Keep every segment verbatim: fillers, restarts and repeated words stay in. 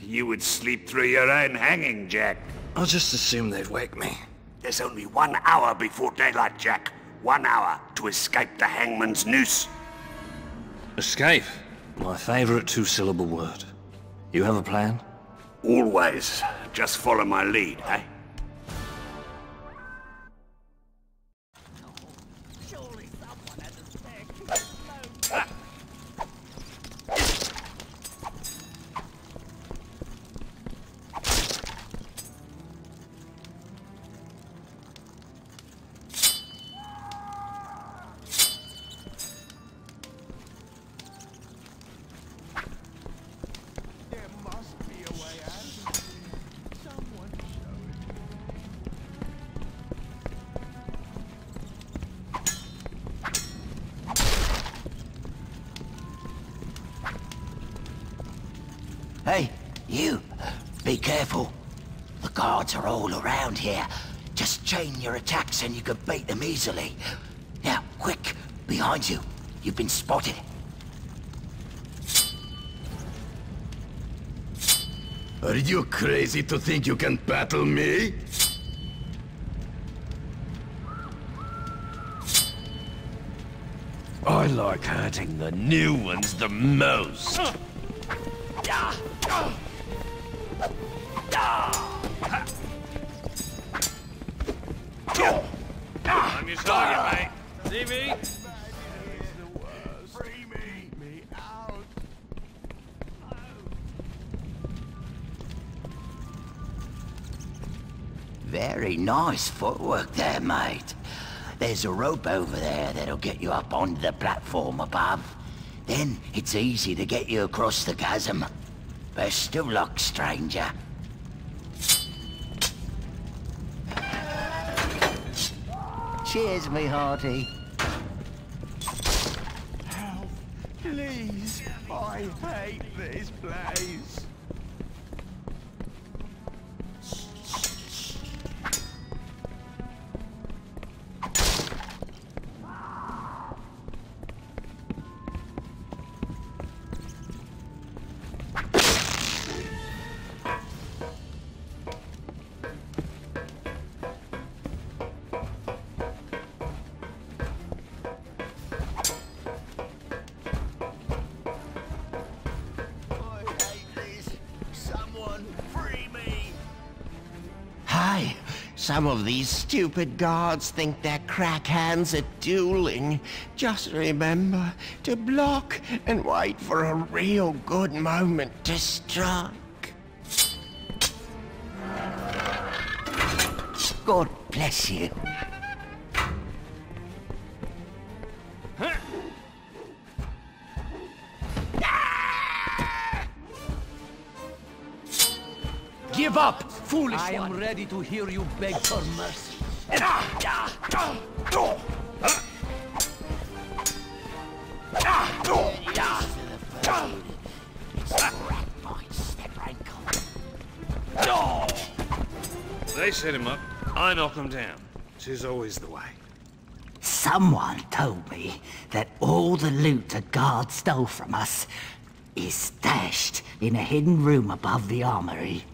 You would sleep through your own hanging, Jack. I'll just assume they'd wake me. There's only one hour before daylight, Jack. One hour to escape the hangman's noose. Escape? My favorite two-syllable word. You have a plan? Always. Just follow my lead, eh? Attacks and you can bait them easily. Now, quick, behind you. You've been spotted. Are you crazy to think you can battle me? I like hurting the new ones the most. Nice footwork there, mate. There's a rope over there that'll get you up onto the platform above. Then it's easy to get you across the chasm. Best of luck, stranger. Cheers, me hearty. Help, please. I hate this place. Some of these stupid guards think they're crack hands at dueling. Just remember to block and wait for a real good moment to strike. God bless you. Give up! Foolish I one. am ready to hear you beg for mercy. They set him up, I knock him down. 'Tis always the way. Someone told me that all the loot a guard stole from us is stashed in a hidden room above the armory.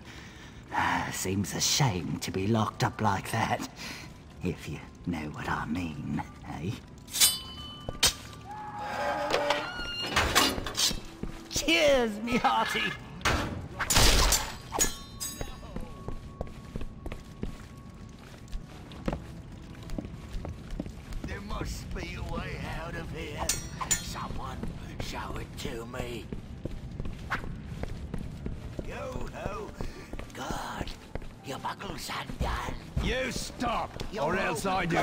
Uh, seems a shame to be locked up like that, if you know what I mean, eh? Cheers, me hearty! There must be a way out of here. Someone show it to me. Yo-ho! Good. Your buckle's undone. You stop, You're or else I do.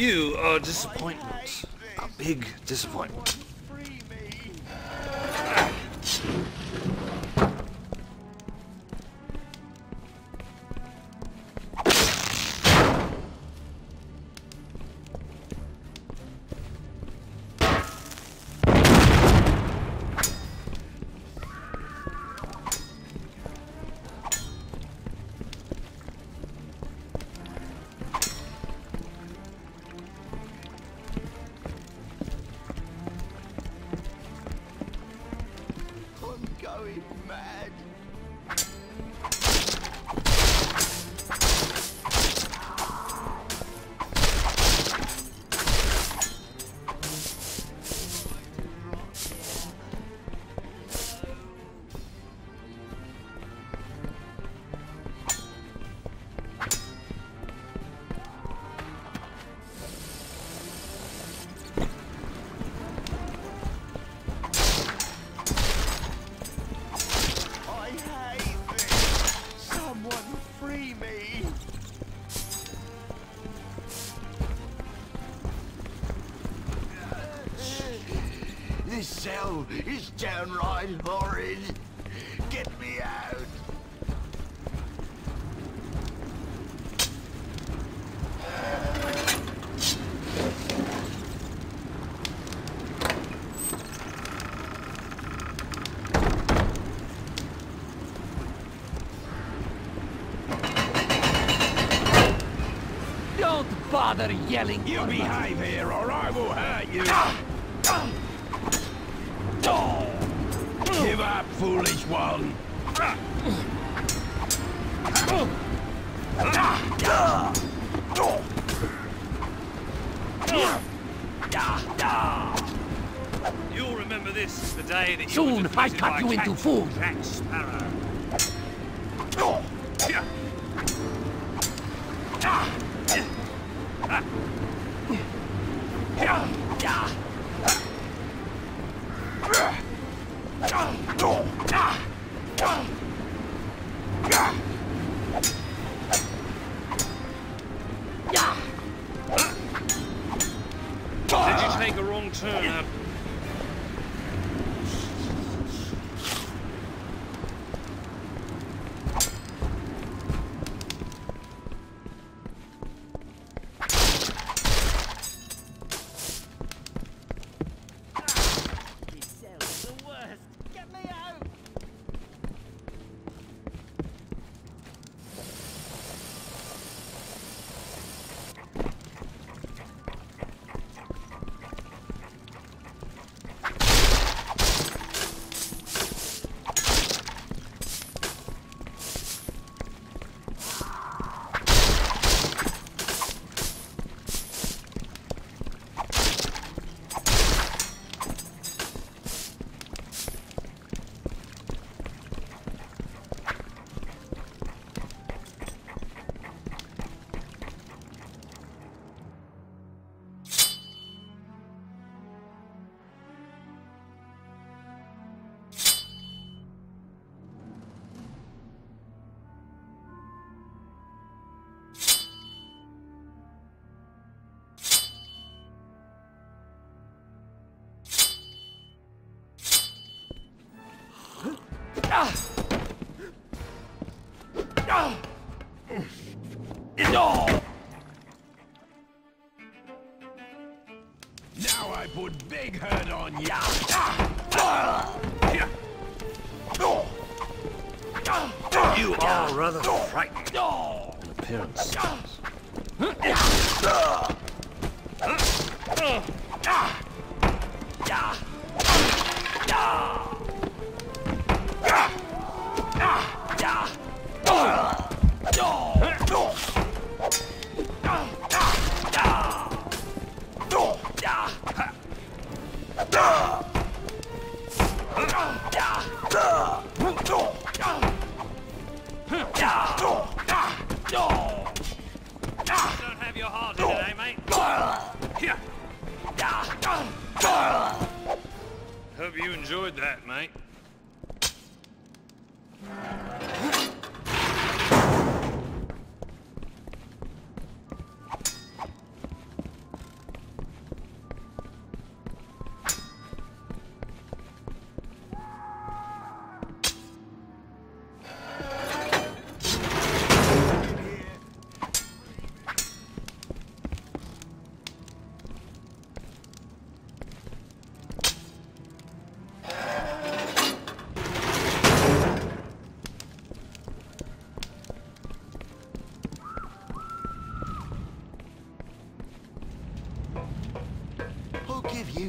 You are a disappointment. A big disappointment. This cell is downright horrid. Get me out. Don't bother yelling. You behave here or I will hurt you. Give up, foolish one. You'll remember this, the day that soon you I cut you into food. Jack Sparrow.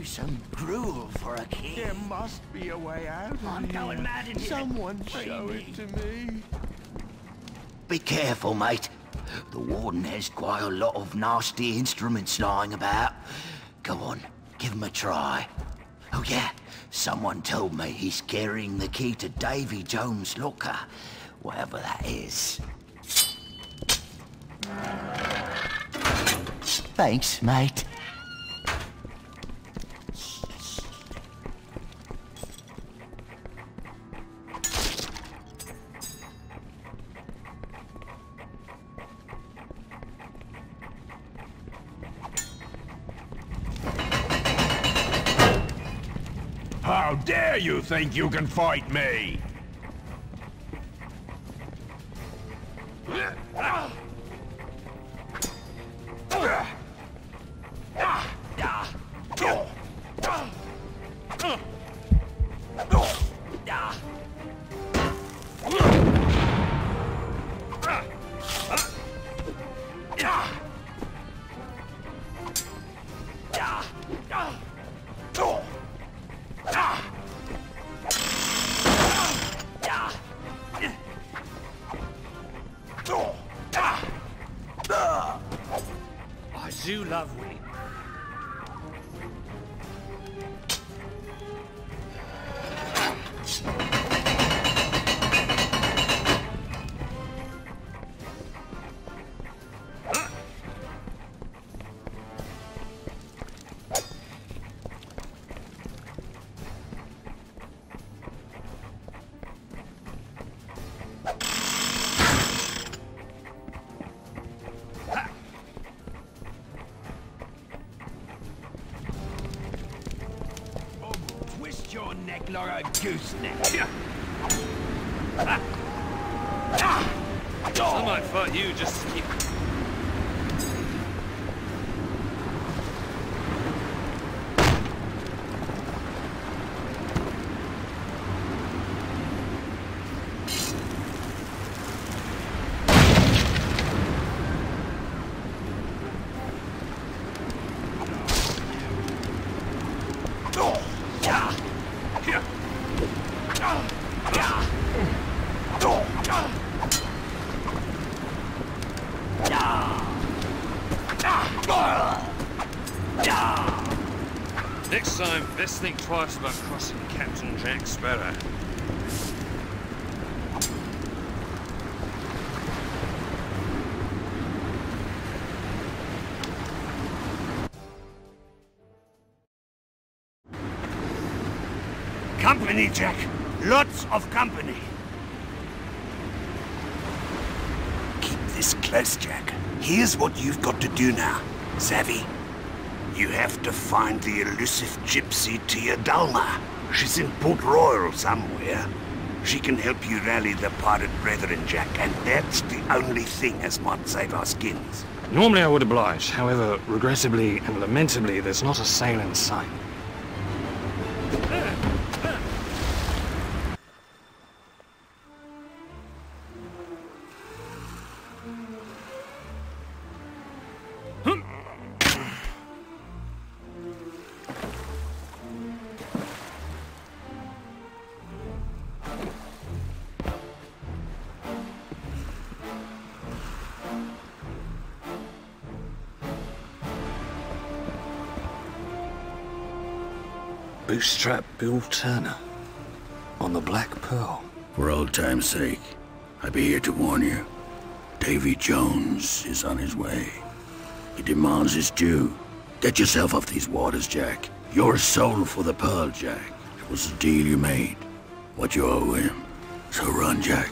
Some gruel for a key. There must be a way out. I'm going mad in here. Someone show it to me. Be careful, mate. The warden has quite a lot of nasty instruments lying about. Go on, give him a try. Oh yeah, someone told me he's carrying the key to Davy Jones' locker, whatever that is. Thanks, mate. How dare you think you can fight me? Like a gooseneck. I might fight you just to keep. Let's think twice about crossing Captain Jack Sparrow. Company, Jack. Lots of company. Keep this close, Jack. Here's what you've got to do now. Savvy? You have to find the elusive gypsy Tia Dalma. She's in Port Royal somewhere. She can help you rally the pirate brethren, Jack, and that's the only thing as might save our skins. Normally I would oblige. However, regrettably and lamentably, there's not a sail in sight. Bootstrap Will Turner on the Black Pearl. For old time's sake, I be here to warn you. Davy Jones is on his way. He demands his due. Get yourself off these waters, Jack. Your soul for the Pearl, Jack. It was the deal you made. What you owe him. So run, Jack.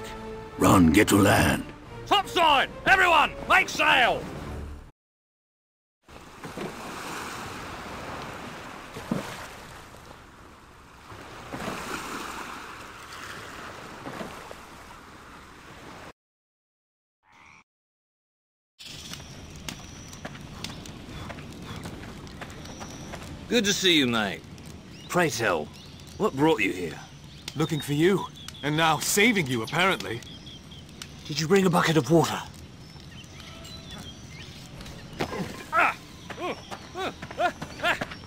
Run, get to land. Topside! Everyone, make sail! Good to see you, mate. Pray tell, what brought you here? Looking for you, and now saving you, apparently. Did you bring a bucket of water? Uh. Uh. Uh. Uh.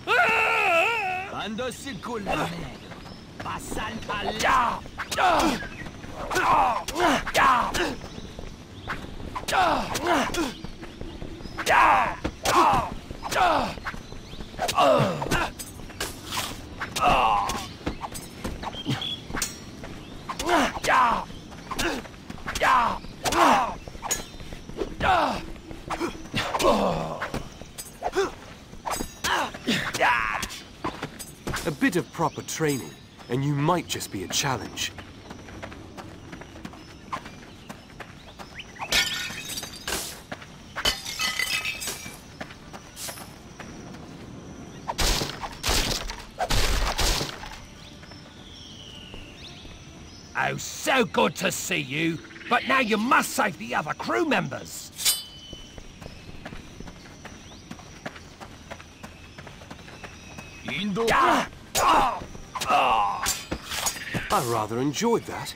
Uh. Uh. A bit of proper training, and you might just be a challenge. Oh, so good to see you. But now you must save the other crew members. I rather enjoyed that.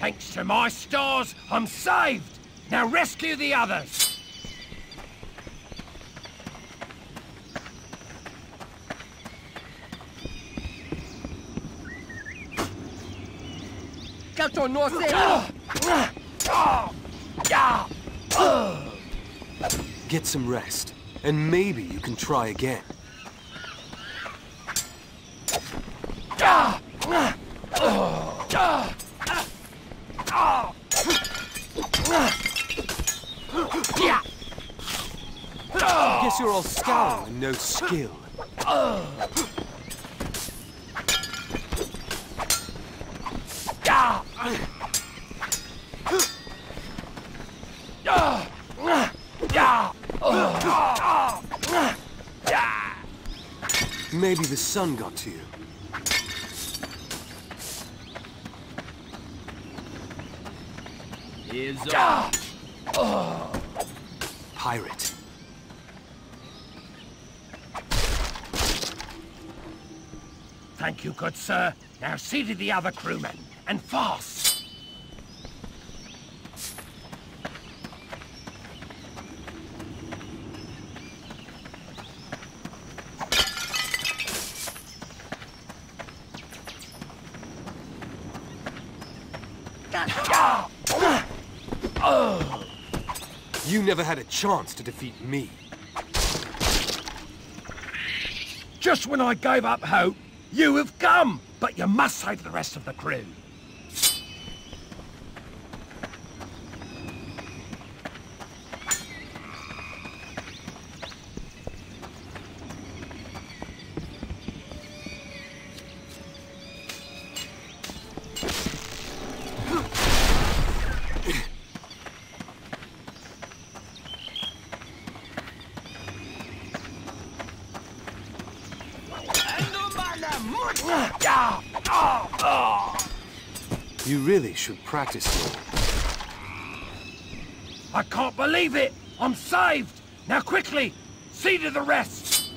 Thanks to my stars, I'm saved. Now rescue the others. Captain North. Get some rest, and maybe you can try again. I guess you're all scowling and no skill. Maybe the sun got to you. Here's a... Pirate. Thank you, good sir. Now see to the other crewmen, and fast. You never had a chance to defeat me. Just when I gave up hope, you have come, but you must save the rest of the crew. You really should practice more. I can't believe it! I'm saved! Now quickly, see to the rest!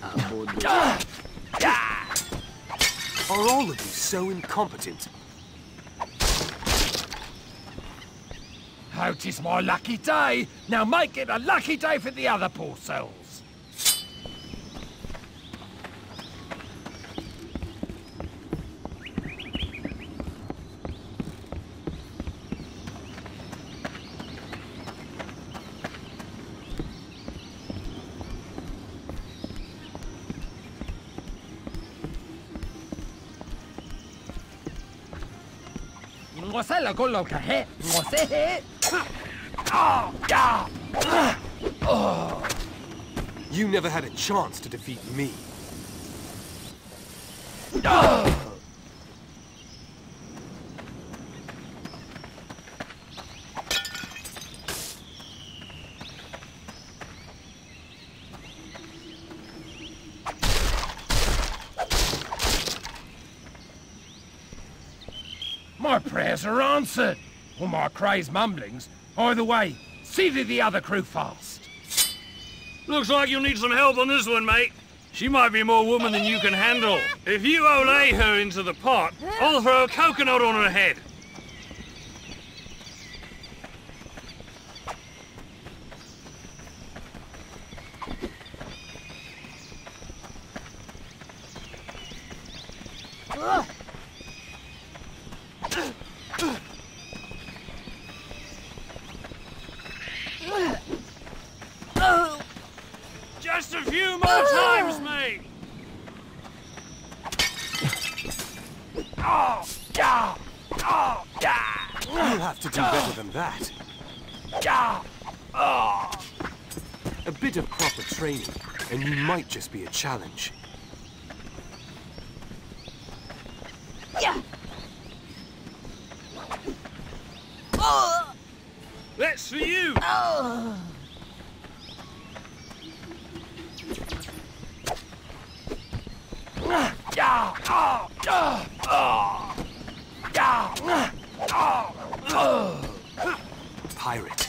Are all of you so incompetent? Out is my lucky day. Now make it a lucky day for the other poor souls. You never had a chance to defeat me. My prayers are answered, or my crazed mumblings. Either way, see to the other crew fast. Looks like you'll need some help on this one, mate. She might be more woman than you can handle. If you olay her into the pot, I'll throw a coconut on her head. And you might just be a challenge. Yeah. Oh. That's for you. Oh. Pirate.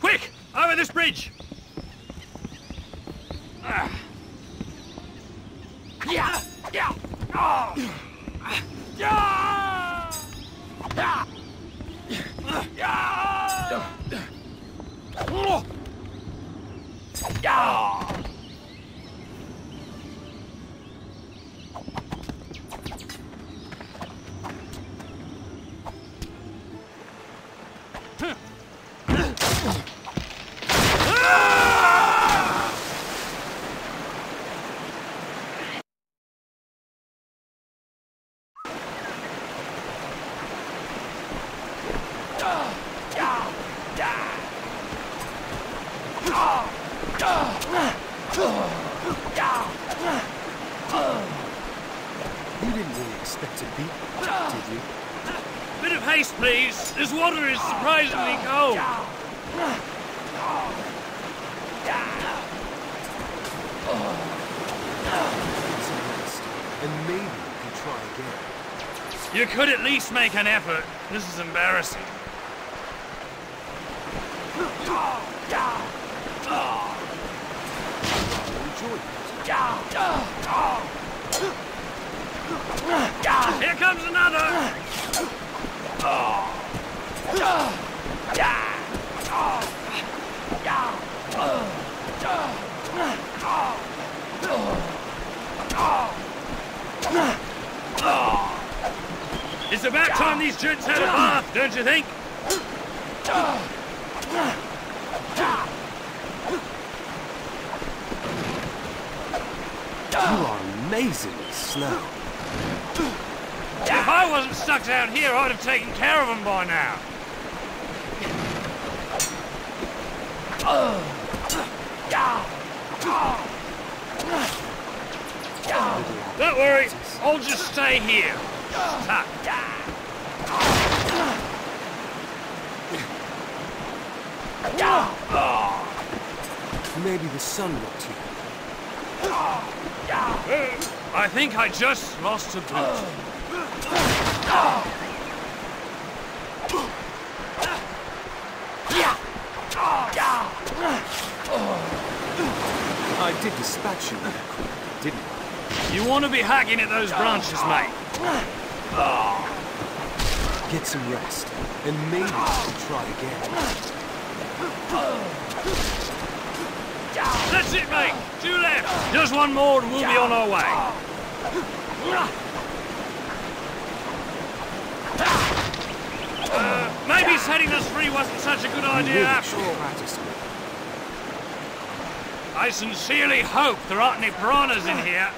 Quick! Over this bridge! Could at least make an effort. This is embarrassing. Here comes another. It's about time these gents had a bath, don't you think? You are amazingly slow. If I wasn't stuck down here, I'd have taken care of them by now. Don't worry, I'll just stay here. Stop. Maybe the sun looked here. I think I just lost a boot. I did dispatch you, didn't I? You want to be hacking at those branches, mate. Get some rest, and maybe we should try again. That's it, mate! Two left! Just one more and we'll be on our way. Uh, maybe setting us free wasn't such a good idea after all. I sincerely hope there aren't any piranhas in here.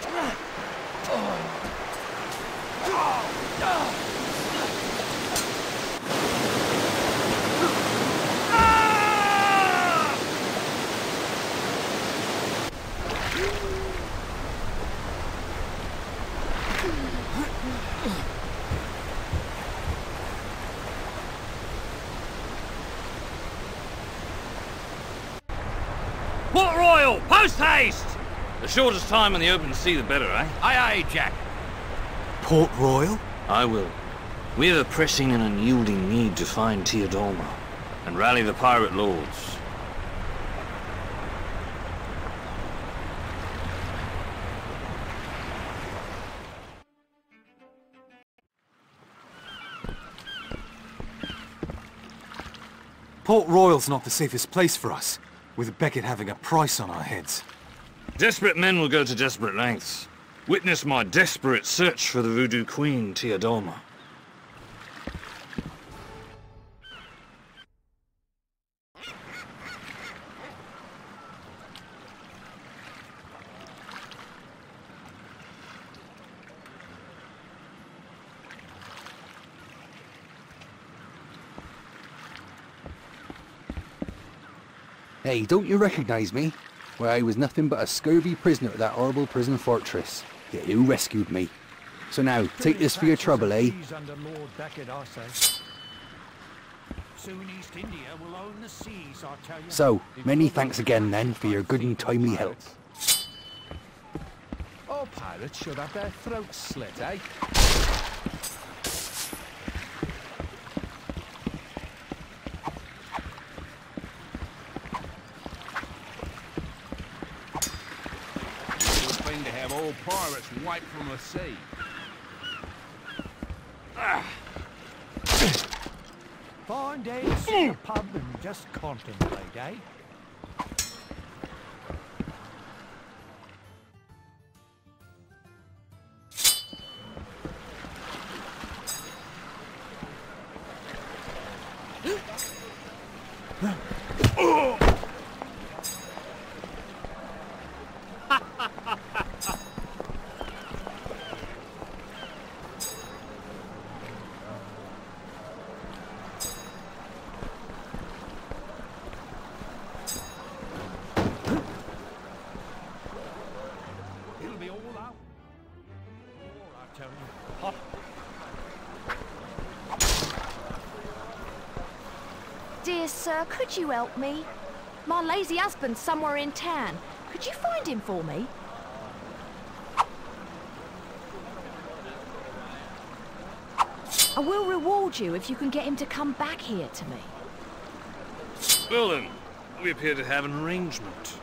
Port Royal, post haste! The shortest time in the open sea, the better, eh? Aye, aye, Jack. Port Royal? I will. We have a pressing and unyielding need to find Tia Dalma and rally the pirate lords. Port Royal's not the safest place for us, with Beckett having a price on our heads. Desperate men will go to desperate lengths. Witness my desperate search for the voodoo queen, Tia Dalma. Hey, don't you recognize me? Well, I was nothing but a scurvy prisoner at that horrible prison fortress. Yet you rescued me. So now, take this for your trouble, eh? Soon East India will own the seas, I tell you. So, many thanks again then for your good and timely help. All pirates should have their throats slit, eh? Pirates wiped from the sea. Ah. Fine day to sit in a pub and just contemplate, eh? Dear sir, could you help me? My lazy husband's somewhere in town. Could you find him for me? I will reward you if you can get him to come back here to me. Well then, we appear to have an arrangement.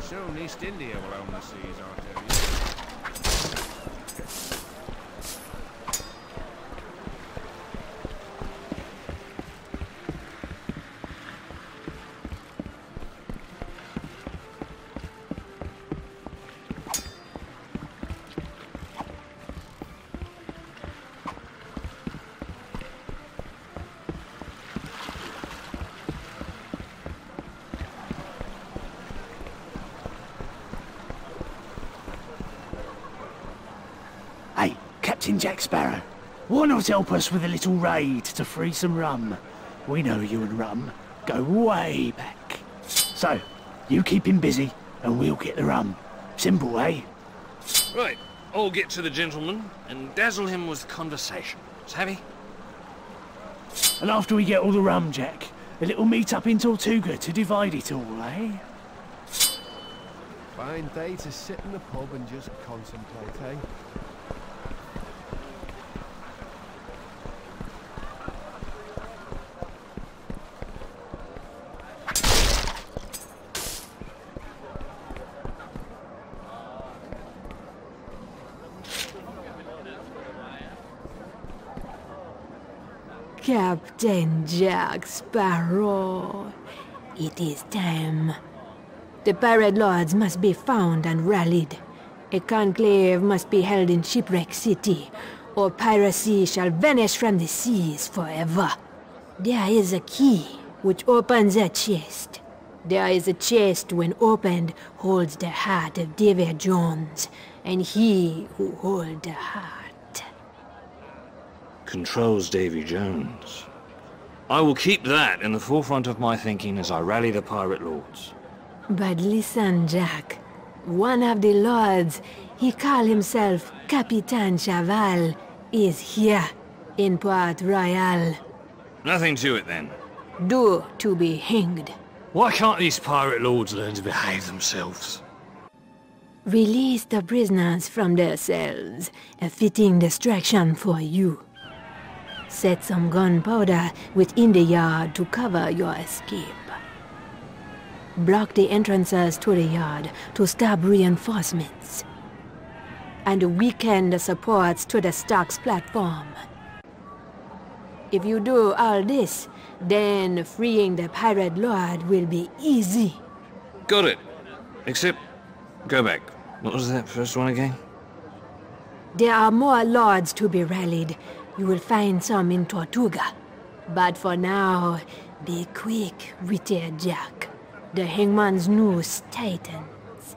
Soon East India will own the seas, I tell you. Jack Sparrow, why not help us with a little raid to free some rum? We know you and rum go way back. So, you keep him busy and we'll get the rum. Simple, eh? Right, I'll get to the gentleman and dazzle him with conversation. Savvy? And after we get all the rum, Jack, a little meet up in Tortuga to divide it all, eh? Fine day to sit in the pub and just contemplate, eh? Captain Jack Sparrow, it is time. The pirate lords must be found and rallied. A conclave must be held in Shipwreck City, or piracy shall vanish from the seas forever. There is a key which opens a chest. There is a chest when opened holds the heart of Davy Jones, and he who holds the heart controls Davy Jones. I will keep that in the forefront of my thinking as I rally the pirate lords. But listen, Jack. One of the lords, he call himself Captain Chevalle, is here in Port Royal. Nothing to it then. Due to be hanged. Why can't these pirate lords learn to behave themselves? Release the prisoners from their cells, a fitting distraction for you. Set some gunpowder within the yard to cover your escape. Block the entrances to the yard to stab reinforcements. And weaken the supports to the Stark's platform. If you do all this, then freeing the pirate lord will be easy. Got it. Except, go back. What was that first one again? There are more lords to be rallied. You will find some in Tortuga. But for now, be quick, witty Jack. The hangman's noose tightens.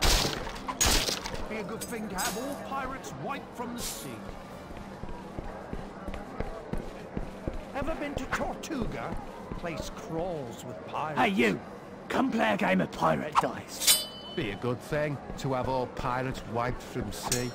It'd be a good thing to have all pirates wiped from the sea. Ever been to Tortuga? Place crawls with pirates. Hey you! Come play a game of pirate dice. Be a good thing to have all pirates wiped from sea.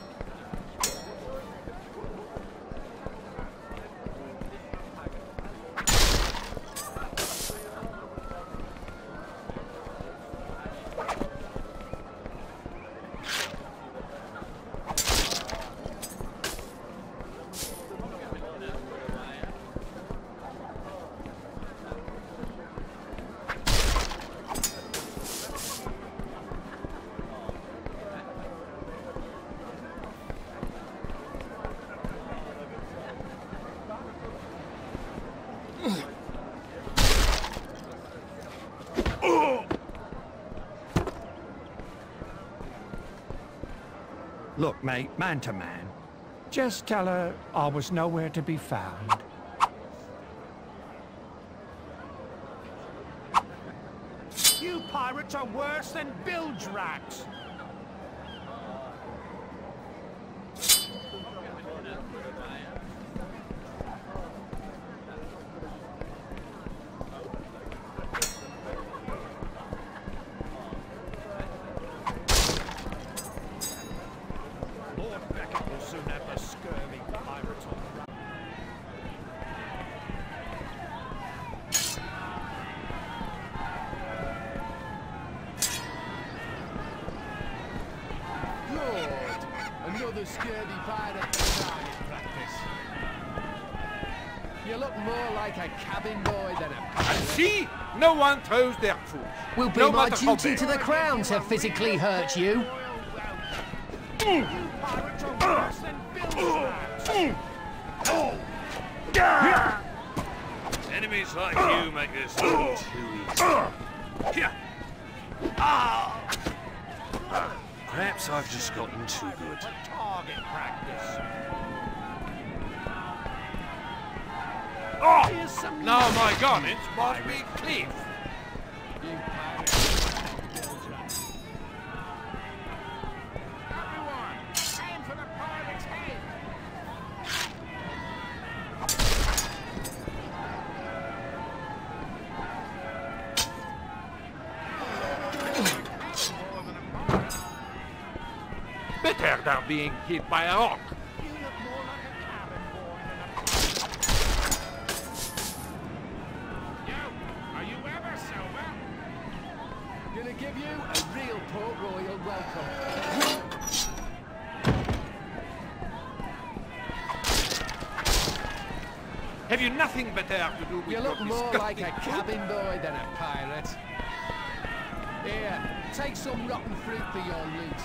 Look, mate, man to man. Just tell her I was nowhere to be found. You pirates are worse than bilge rats! One throws their food. Will be no my duty to the crown to physically hurt you. Enemies like you make this too easy. Perhaps I've just gotten too good. Target practice. Oh! No, my garment might be clean. Better than being hit by a rock. Nothing better to do with you look more like a cabin boy than a pirate. Here, take some rotten fruit for your loot.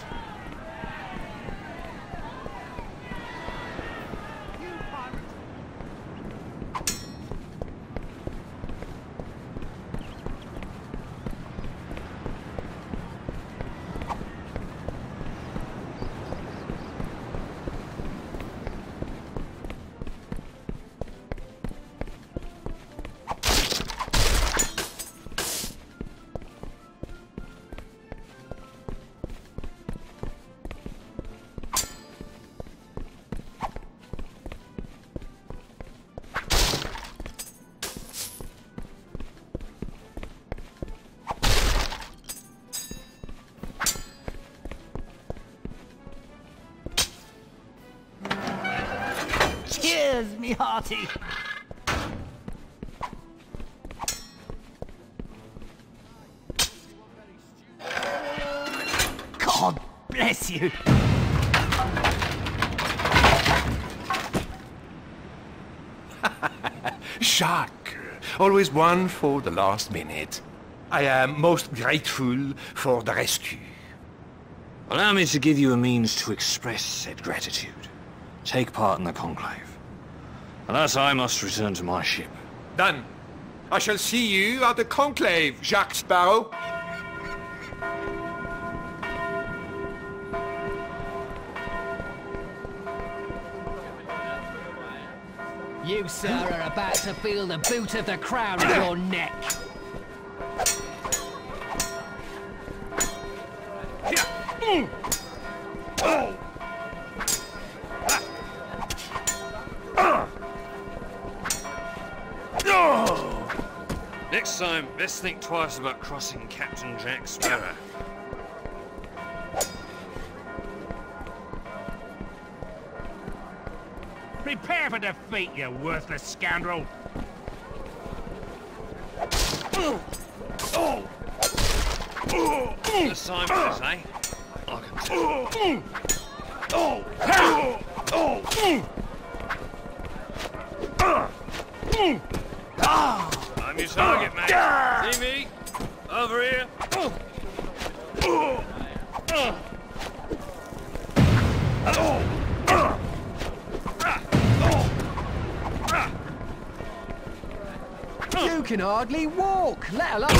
Me hearty. bless you. Jacques, always one for the last minute. I am most grateful for the rescue. Allow me to give you a means to express said gratitude. Take part in the conclave. Alas, I must return to my ship. Done. I shall see you at the conclave, Jack Sparrow. You, sir, are about to feel the boot of the crown on your neck. Next time, best think twice about crossing Captain Jack Sparrow. Prepare for defeat, you worthless scoundrel! The Simon is, eh? I can tell. Oh! Oh! Oh! Ah! I'm your target, man. See me? Over here. Oh! You can hardly walk, let alone...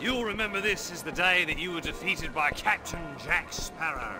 You'll remember this as the day that you were defeated by Captain Jack Sparrow.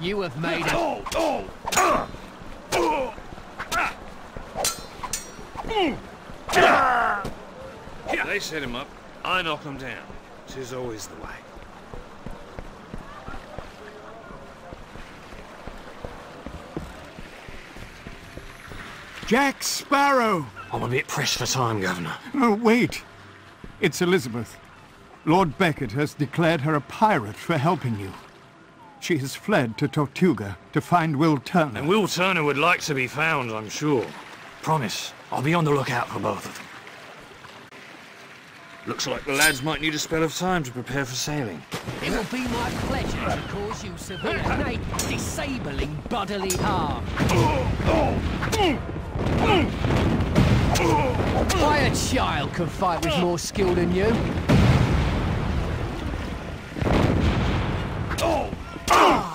You have made it. Oh, oh, uh, oh, uh, mm, uh, yeah. They set him up, I knock him down. 'Tis always the way. Jack Sparrow! I'm a bit pressed for time, Governor. No, wait. It's Elizabeth. Lord Beckett has declared her a pirate for helping you. She has fled to Tortuga to find Will Turner. And Will Turner would like to be found, I'm sure. Promise, I'll be on the lookout for both of them. Looks like the lads might need a spell of time to prepare for sailing. It will be my pleasure to cause you severe, nay, disabling bodily harm. Why, a child could fight with more skill than you. Oh!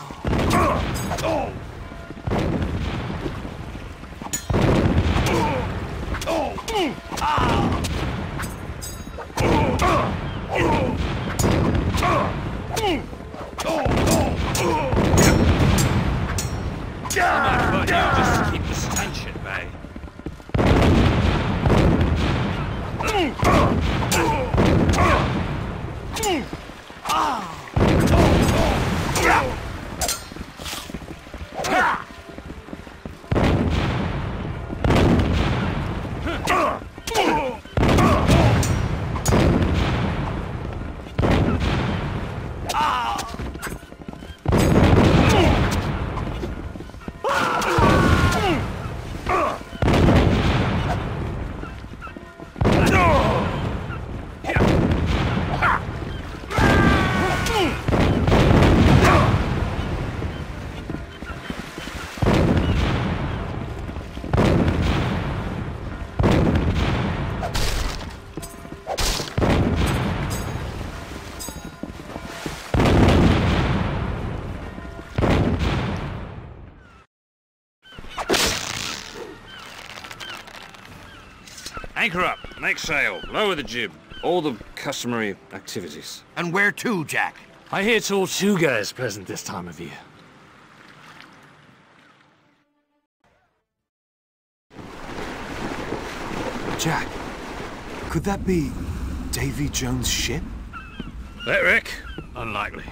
Anchor up, make sail, lower the jib. All the customary activities. And where to, Jack? I hear Tortuga is pleasant this time of year. Jack, could that be Davy Jones' ship? That wreck? Unlikely.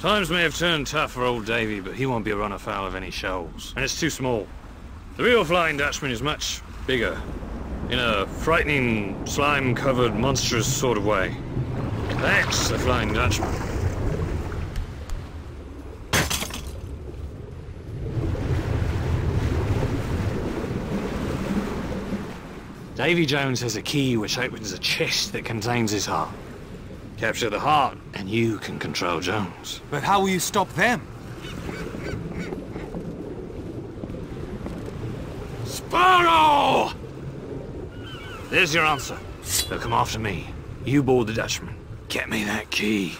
Times may have turned tough for old Davy, but he won't be run afoul of any shoals. And it's too small. The real Flying Dutchman is much bigger. In a frightening, slime-covered, monstrous sort of way. That's the Flying Dutchman. Davy Jones has a key which opens a chest that contains his heart. Capture the heart, and you can control Jones. But how will you stop them? Sparrow! There's your answer. They'll come after me. You board the Dutchman. Get me that key.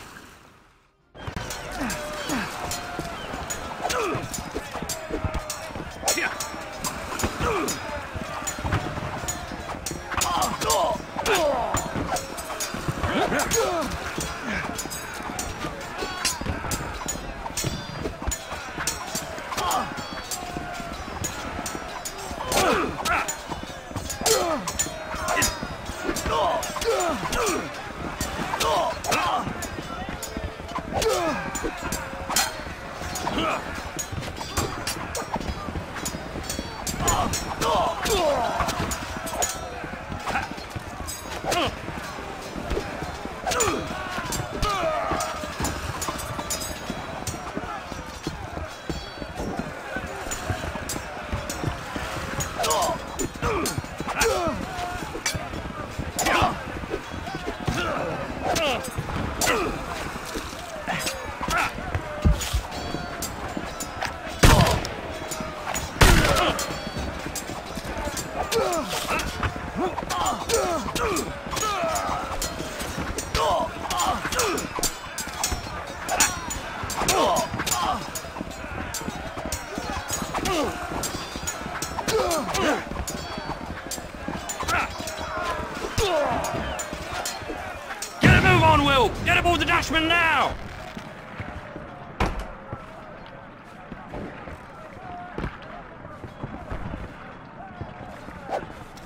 Now!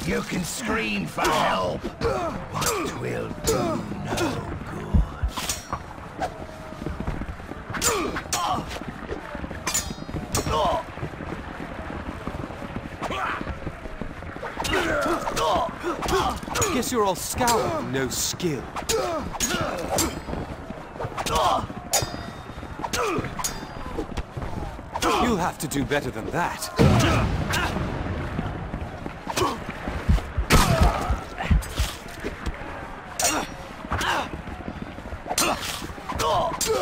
You can scream for help, but it will do no good. Guess you're all scour, no skill. You'll have to do better than that.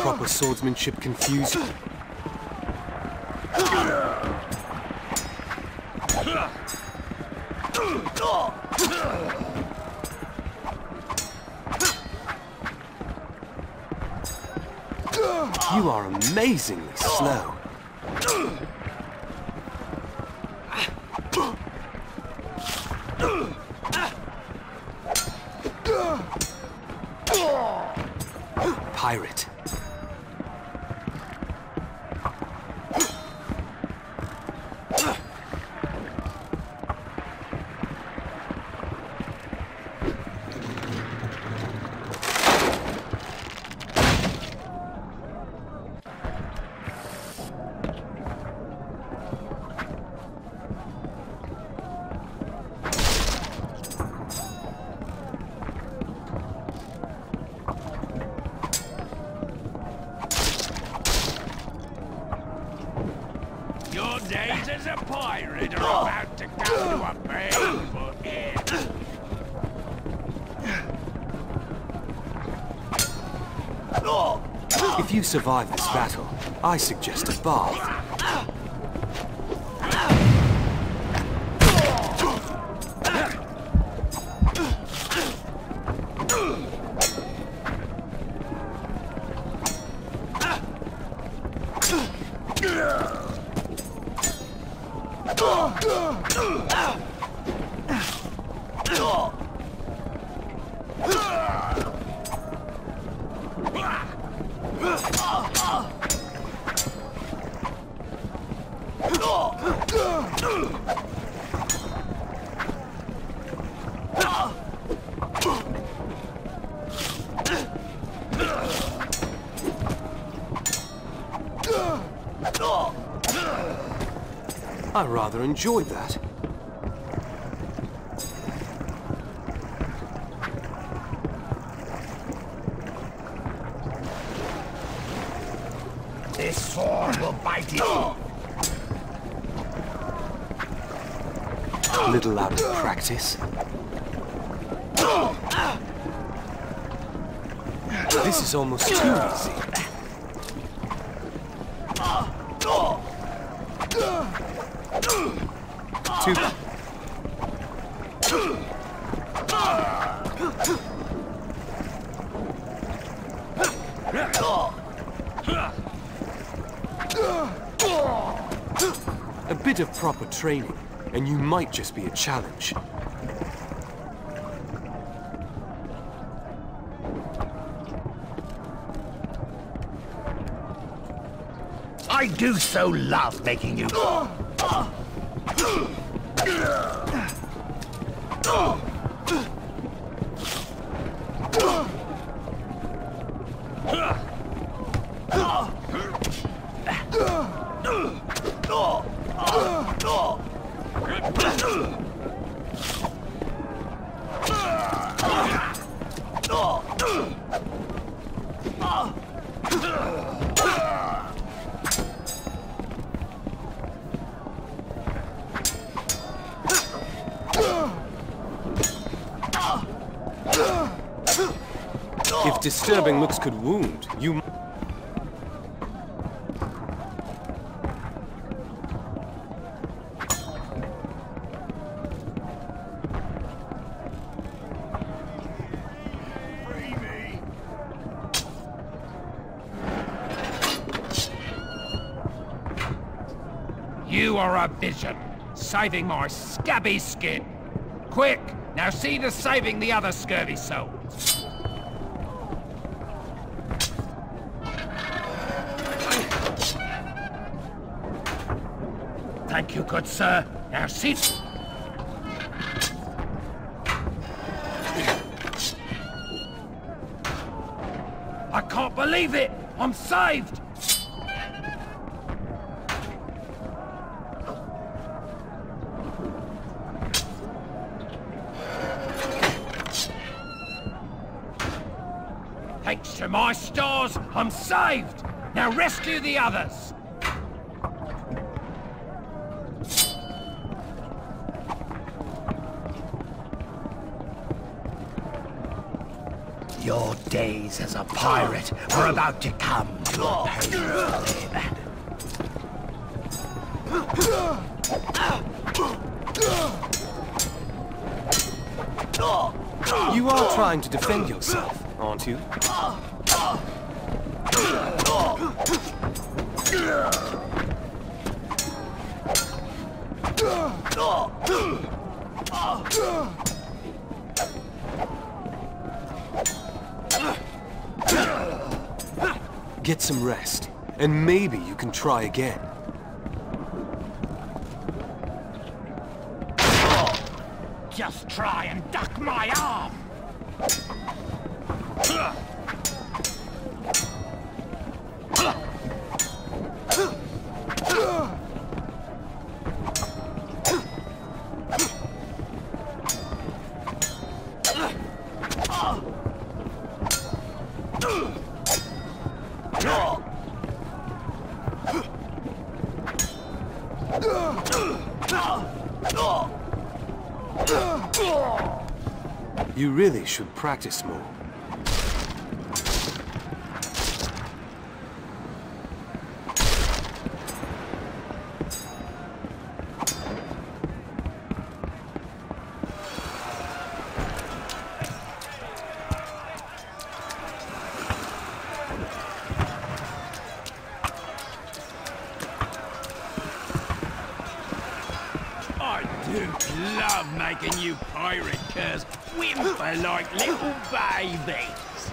Proper swordsmanship confused. You are amazingly slow. Pirate. To survive this battle, I suggest a bath. I rather enjoyed that. This sword will bite you. A little out of practice. This is almost too easy. Too... A bit of proper training, and you might just be a challenge. I do so love making you... If disturbing looks could wound, you... You are a vision, saving my scabby skin. Quick, now see to saving the other scurvy souls. Thank you, good sir. Now sit. I can't believe it! I'm saved! Thanks to my stars, I'm saved! Now rescue the others! Your days as a pirate are about to come to a close. You are trying to defend yourself, aren't you? Get some rest, and maybe you can try again. Just try and duck my arm! You really should practice more. I do love making you pirate curse. Whimper like little babies.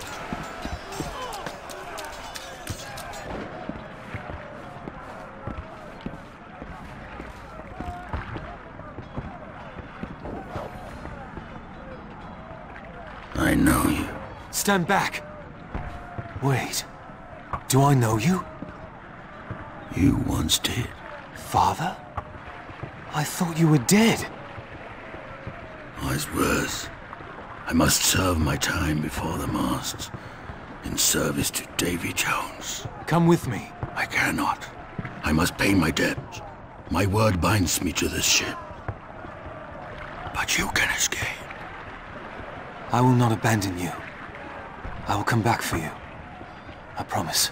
I know you. Stand back. Wait. Do I know you? You once did. Father? I thought you were dead. I was worse. I must serve my time before the mast, in service to Davy Jones. Come with me. I cannot. I must pay my debts. My word binds me to this ship. But you can escape. I will not abandon you. I will come back for you. I promise.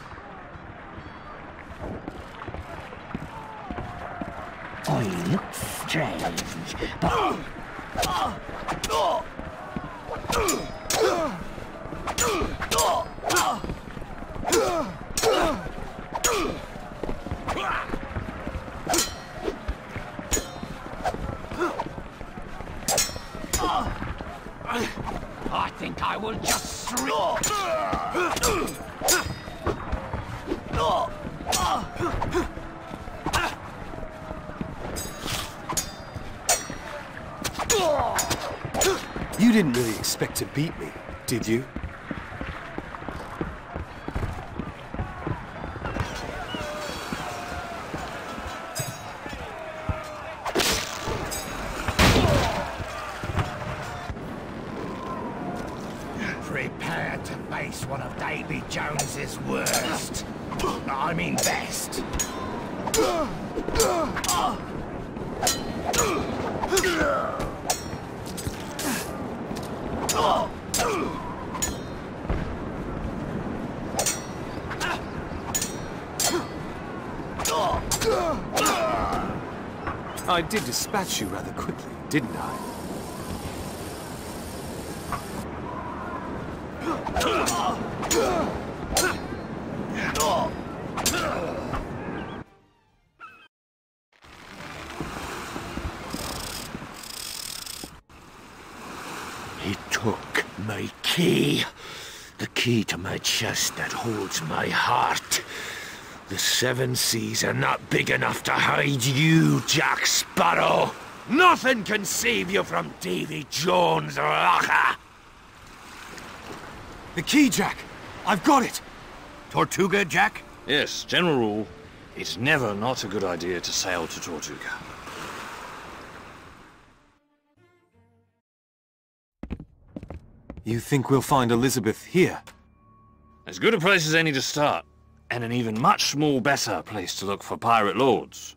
I look strange, but... I think I will just shriek. You didn't really expect to beat me, did you? Prepare to face one of Davy Jones's worst. I mean best. I did dispatch you rather quickly, didn't I? He took my key, the key to my chest that holds my heart. The seven seas are not big enough to hide you, Jack Sparrow. Nothing can save you from Davy Jones' locker. The key, Jack. I've got it. Tortuga, Jack? Yes, general rule. It's never not a good idea to sail to Tortuga. You think we'll find Elizabeth here? As good a place as any to start. And an even much more better place to look for pirate lords.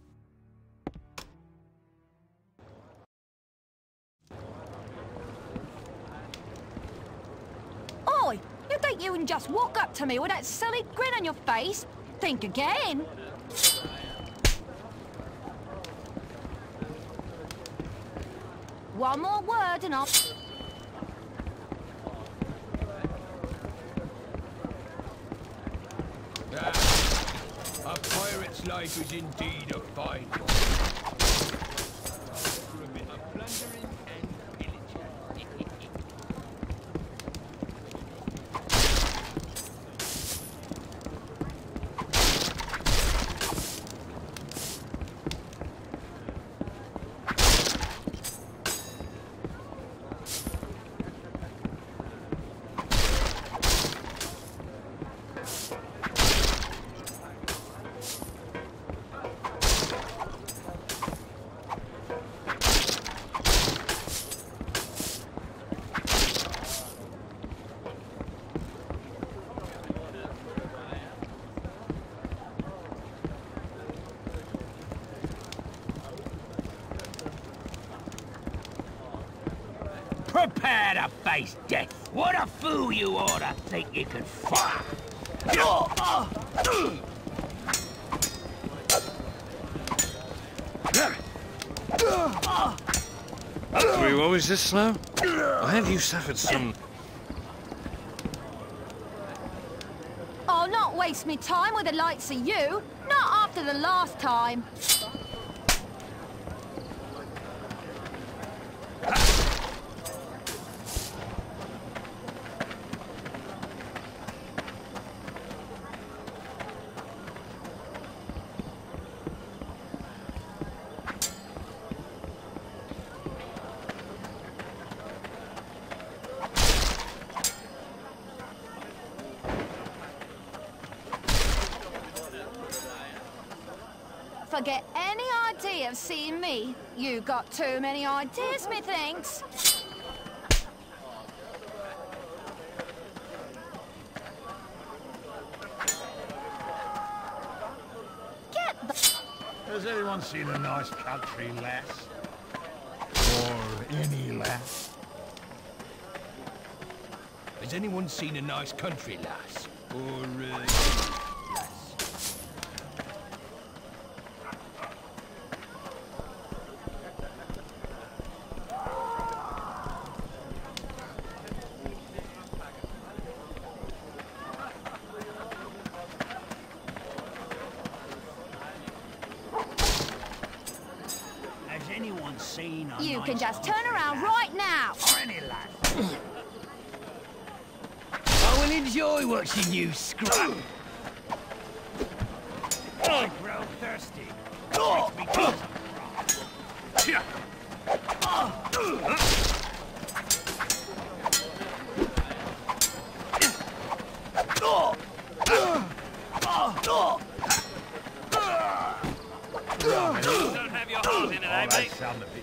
Oi! You think you can just walk up to me with that silly grin on your face? Think again! One more word and I'll... A pirate's life is indeed a fine one. A plundering and prepare to face death. What a fool you are to think you can fire. Three woe is this slow? Or have you suffered some... I'll not waste me time with the likes of you. Not after the last time. plenty of seeing me. You got too many ideas, methinks. Get the... Has anyone seen a nice country lass? Or any lass? Has anyone seen a nice country lass? Or, uh... You can just turn around right now. I will enjoy watching you scrub. I grow thirsty.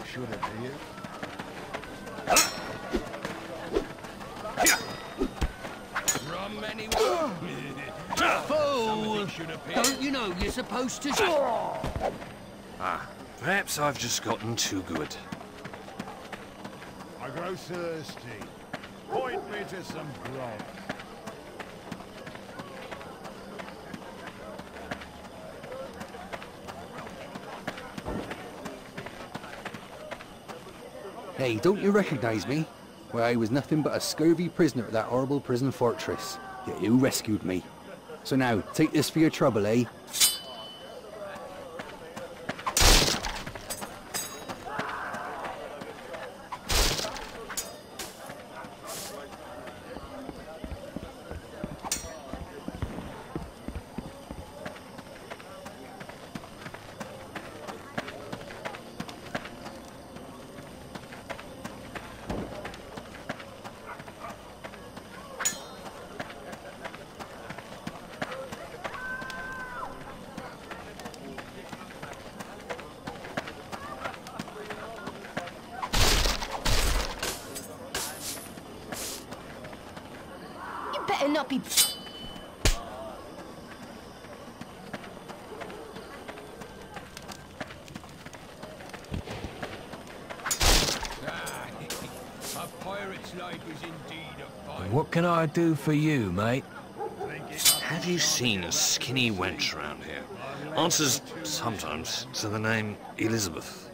Should it be you? From anyone? Fool! Don't you know you're supposed to... Ah, perhaps I've just gotten too good. I grow thirsty. Point me to some grog. Hey, don't you recognize me? Well, I was nothing but a scurvy prisoner at that horrible prison fortress. Yet you rescued me. So now, take this for your trouble, eh? What can I do for you, mate? Have you seen a skinny wench around here? Answers sometimes to the name Elizabeth.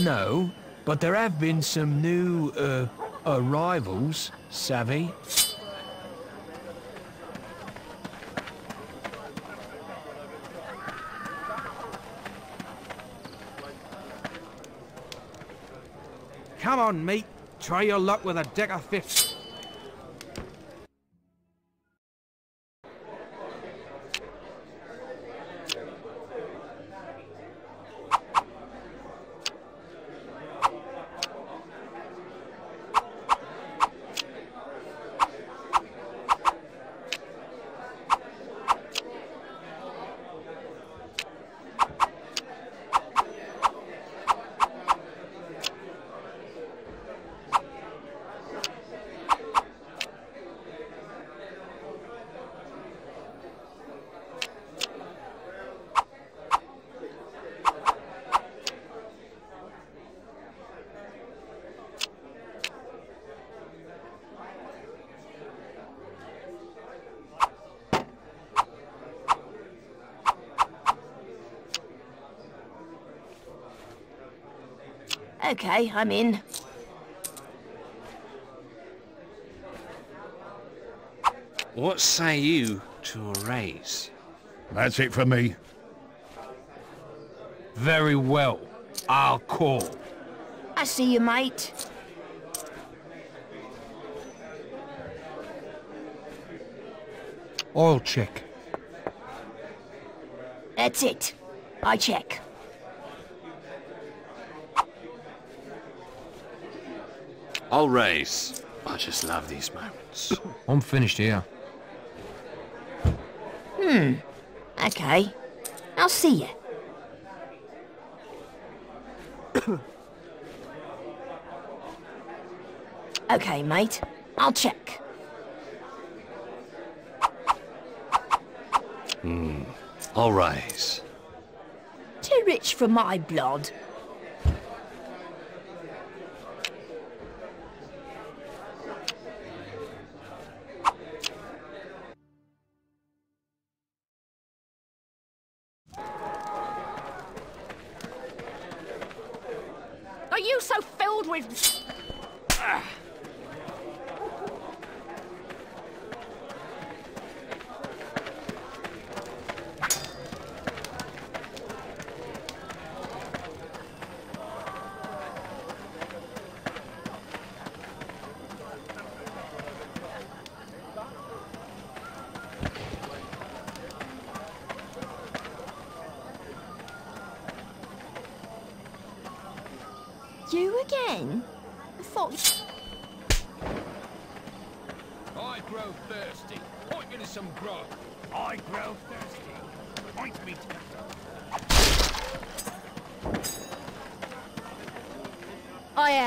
No, but there have been some new, uh, arrivals, savvy? Come on, mate. Try your luck with a deck of fifty. Okay, I'm in. What say you to a raise? That's it for me. Very well. I'll call. I see you, mate. I'll check. That's it. I check. I'll raise. I just love these moments. I'm finished here. Hmm. Okay. I'll see you. Okay, mate. I'll check. Hmm. I'll rise. Too rich for my blood. Are you so filled with... Ugh.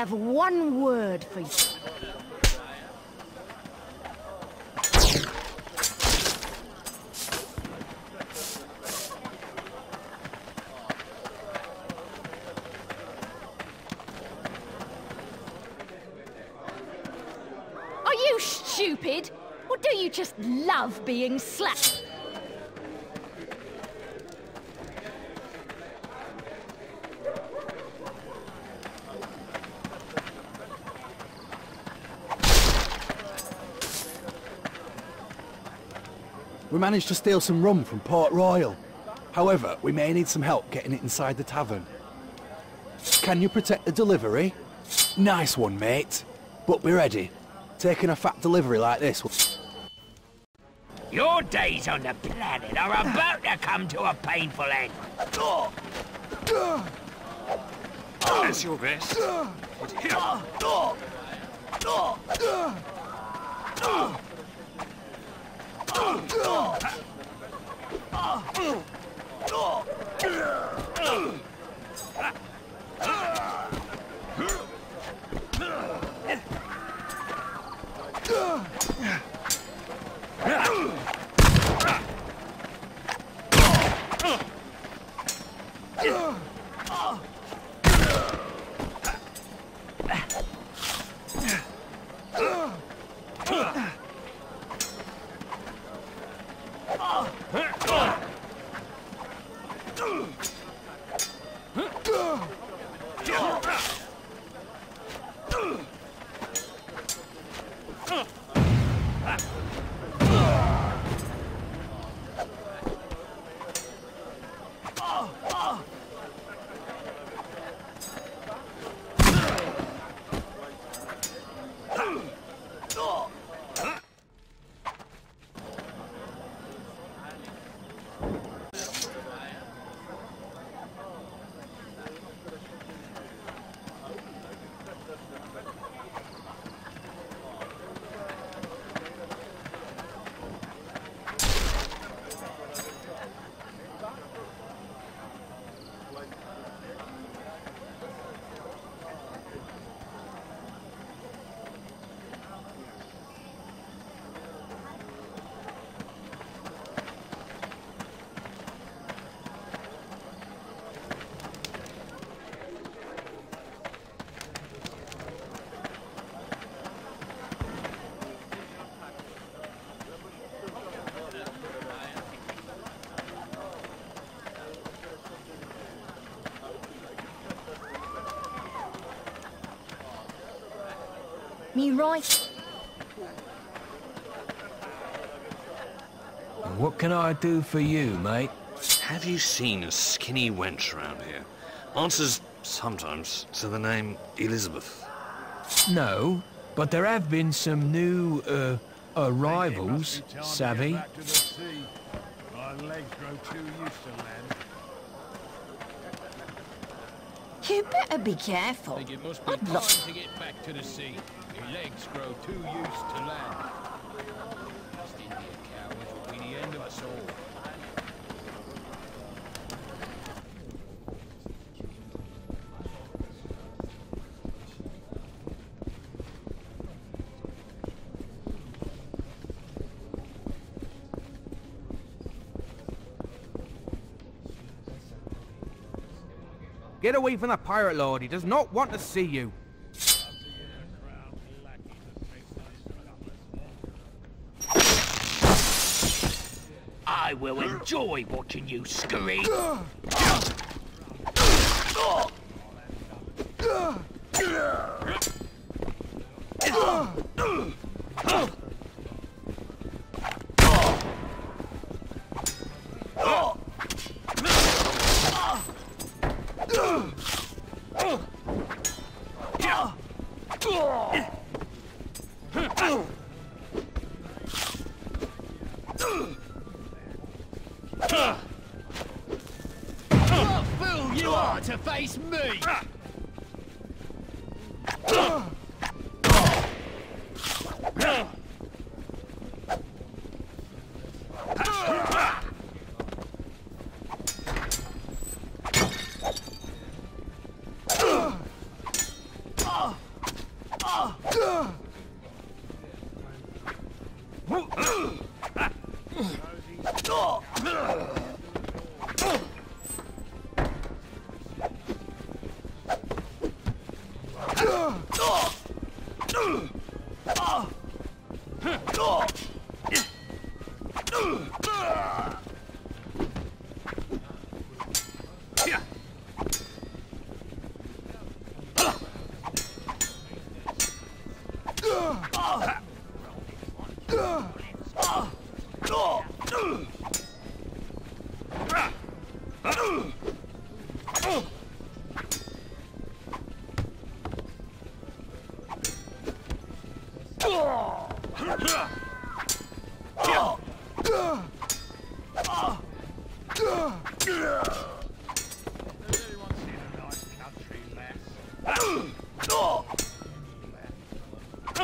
One word for you. Are you stupid? Or do you just love being slapped? We managed to steal some rum from Port Royal. However, we may need some help getting it inside the tavern. Can you protect the delivery? Nice one, mate. But be ready. Taking a fat delivery like this will... Your days on the planet are about to come to a painful end. That's your best. Here. Me right. What can I do for you, mate? Have you seen a skinny wench around here? Answers sometimes to the name Elizabeth. No, but there have been some new uh, arrivals, savvy. My legs grow too used to land. You better be careful. It must be I'd love to get back to the sea. Your legs grow too used to land. East India cowards will be the end of us all. Get away from the pirate lord. He does not want to see you. I will enjoy watching you scurry.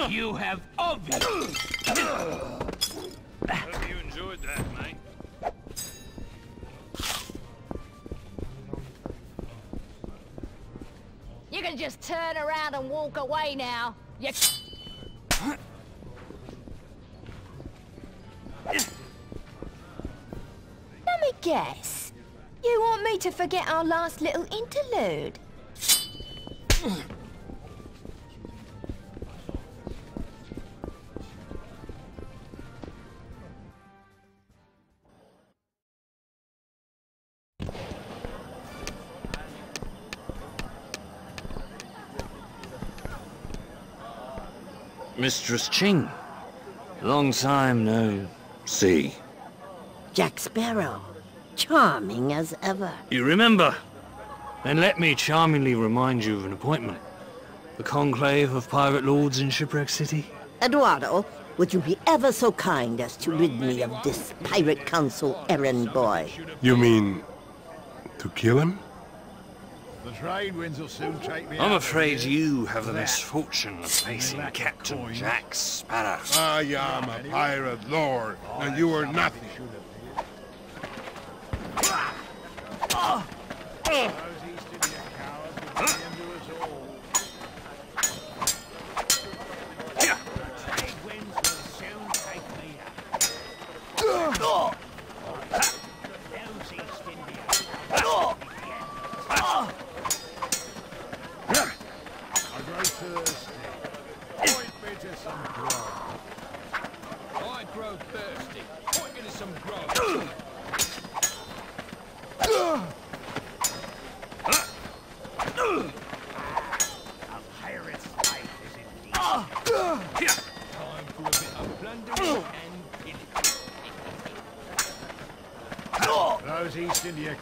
You have obviously... Hope you enjoyed that, mate. You can just turn around and walk away now. You... Let me guess. You want me to forget our last little interlude? Mistress Ching. Long time no see. Jack Sparrow. Charming as ever. You remember? Then let me charmingly remind you of an appointment. The conclave of pirate lords in Shipwreck City. Eduardo, would you be ever so kind as to rid me of this pirate council errand boy? You mean... to kill him? The trade winds will soon take me I'm afraid you have the misfortune of facing Captain Jack Sparrow. I am a pirate lord, and you are nothing.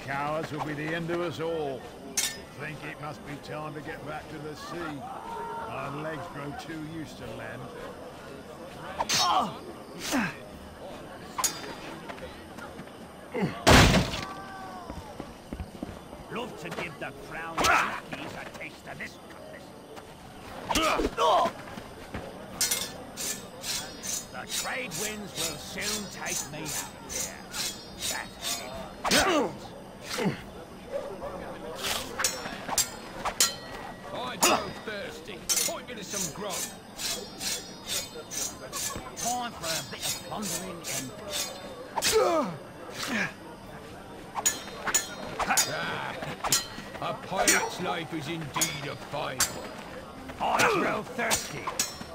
Cowards will be the end of us all. Think it must be time to get back to the sea. My legs grow too used to land. Oh. Love to give the crown monkeys a taste of this goodness. The trade winds will soon take me out of here. That's it. I grow thirsty. Point me to some grog. Time for a bit of plundering and... ah, a pirate This life is indeed a fine one. I'm real thirsty.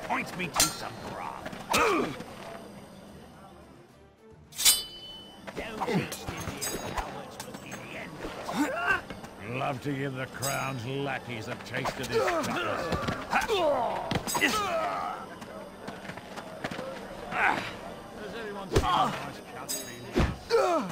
Point me to some grog. Love to give the crown's lackeys a taste of this justice. Does anyone see how much cuts being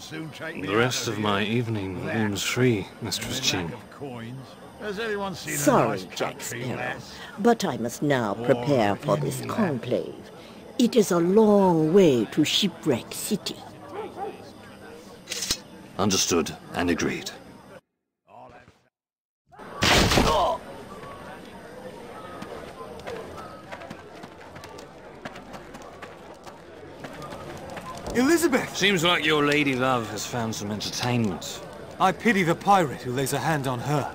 soon take the rest of my evening rooms free, Mistress Ching. Sorry, Jack Sparrow, but I must now prepare for this conclave. It is a long way to Shipwreck City. Understood and agreed. Elizabeth! Seems like your lady love has found some entertainment. I pity the pirate who lays a hand on her.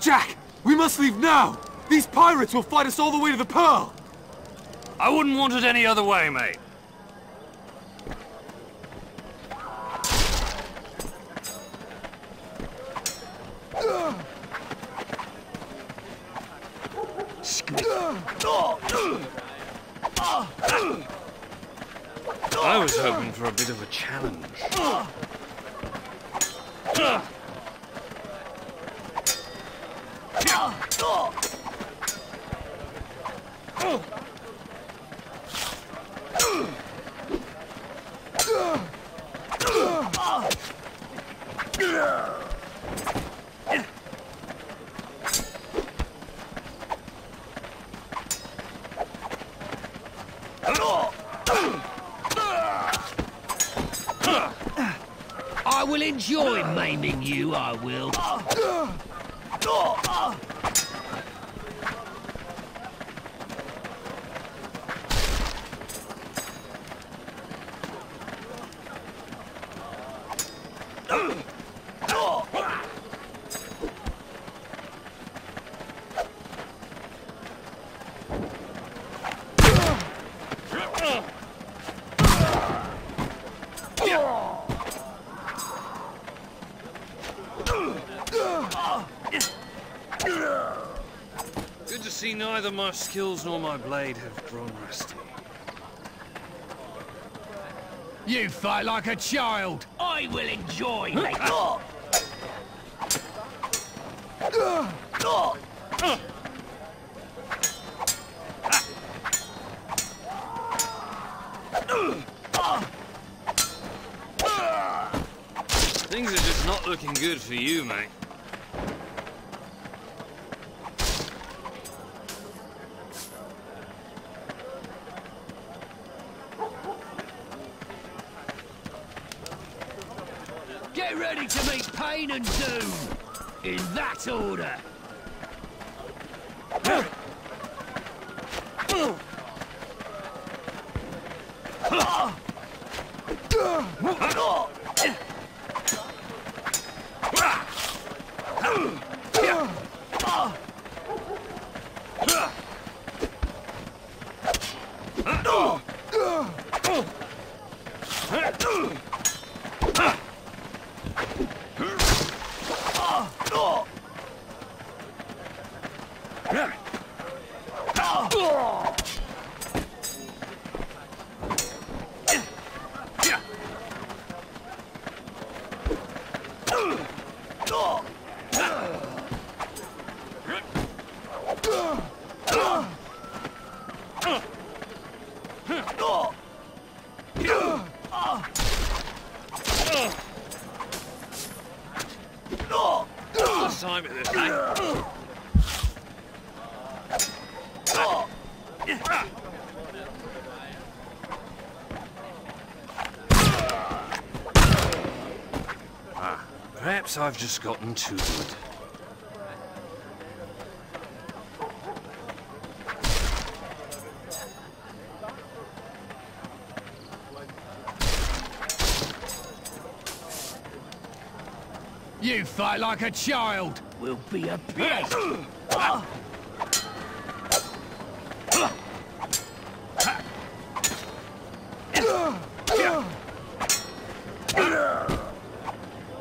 Jack! We must leave now! These pirates will fight us all the way to the Pearl! I wouldn't want it any other way, mate. I was hoping for a bit of a challenge. You, I will. Neither my skills nor my blade have grown rusty. You fight like a child. I will enjoy. Things are just not looking good for you, mate. And doom, in that order. Last time at this, eh? Ah, perhaps I've just gotten too good. You fight like a child. We'll be a beast.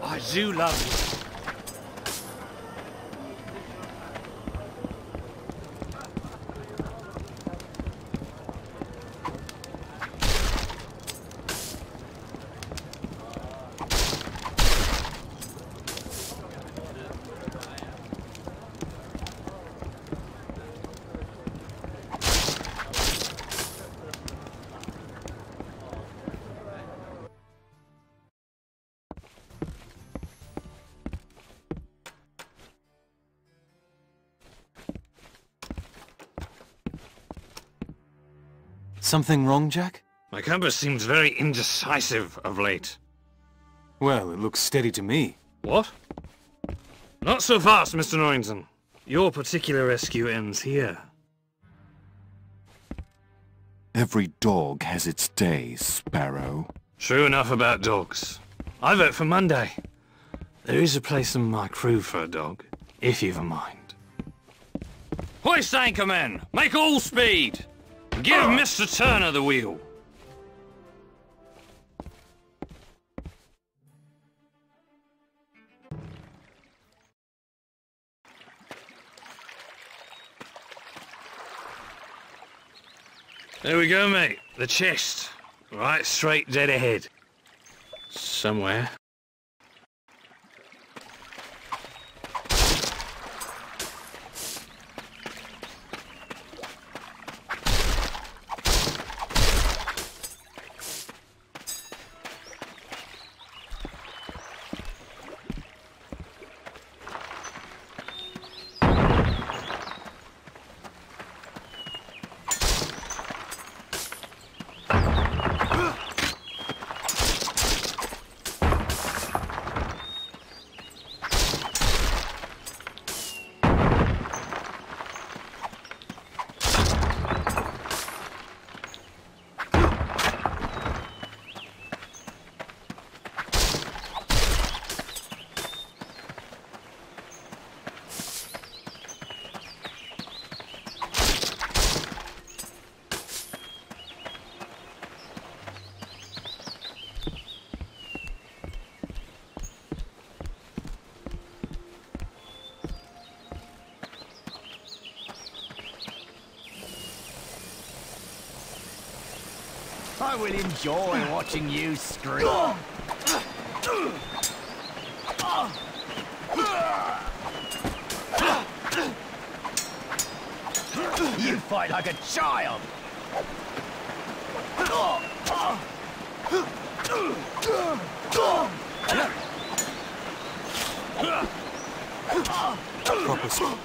I do love you. Something wrong, Jack? My compass seems very indecisive of late. Well, it looks steady to me. What? Not so fast, Mister Norrington. Your particular rescue ends here. Every dog has its day, Sparrow. True enough about dogs. I vote for Monday. There is a place in my crew for a dog, if you've a mind. Hoist anchor, men! Make all speed! Give Mister Turner the wheel. There we go, mate. The chest. Right straight dead ahead. Somewhere. I will enjoy watching you scream. You fight like a child. Proper school.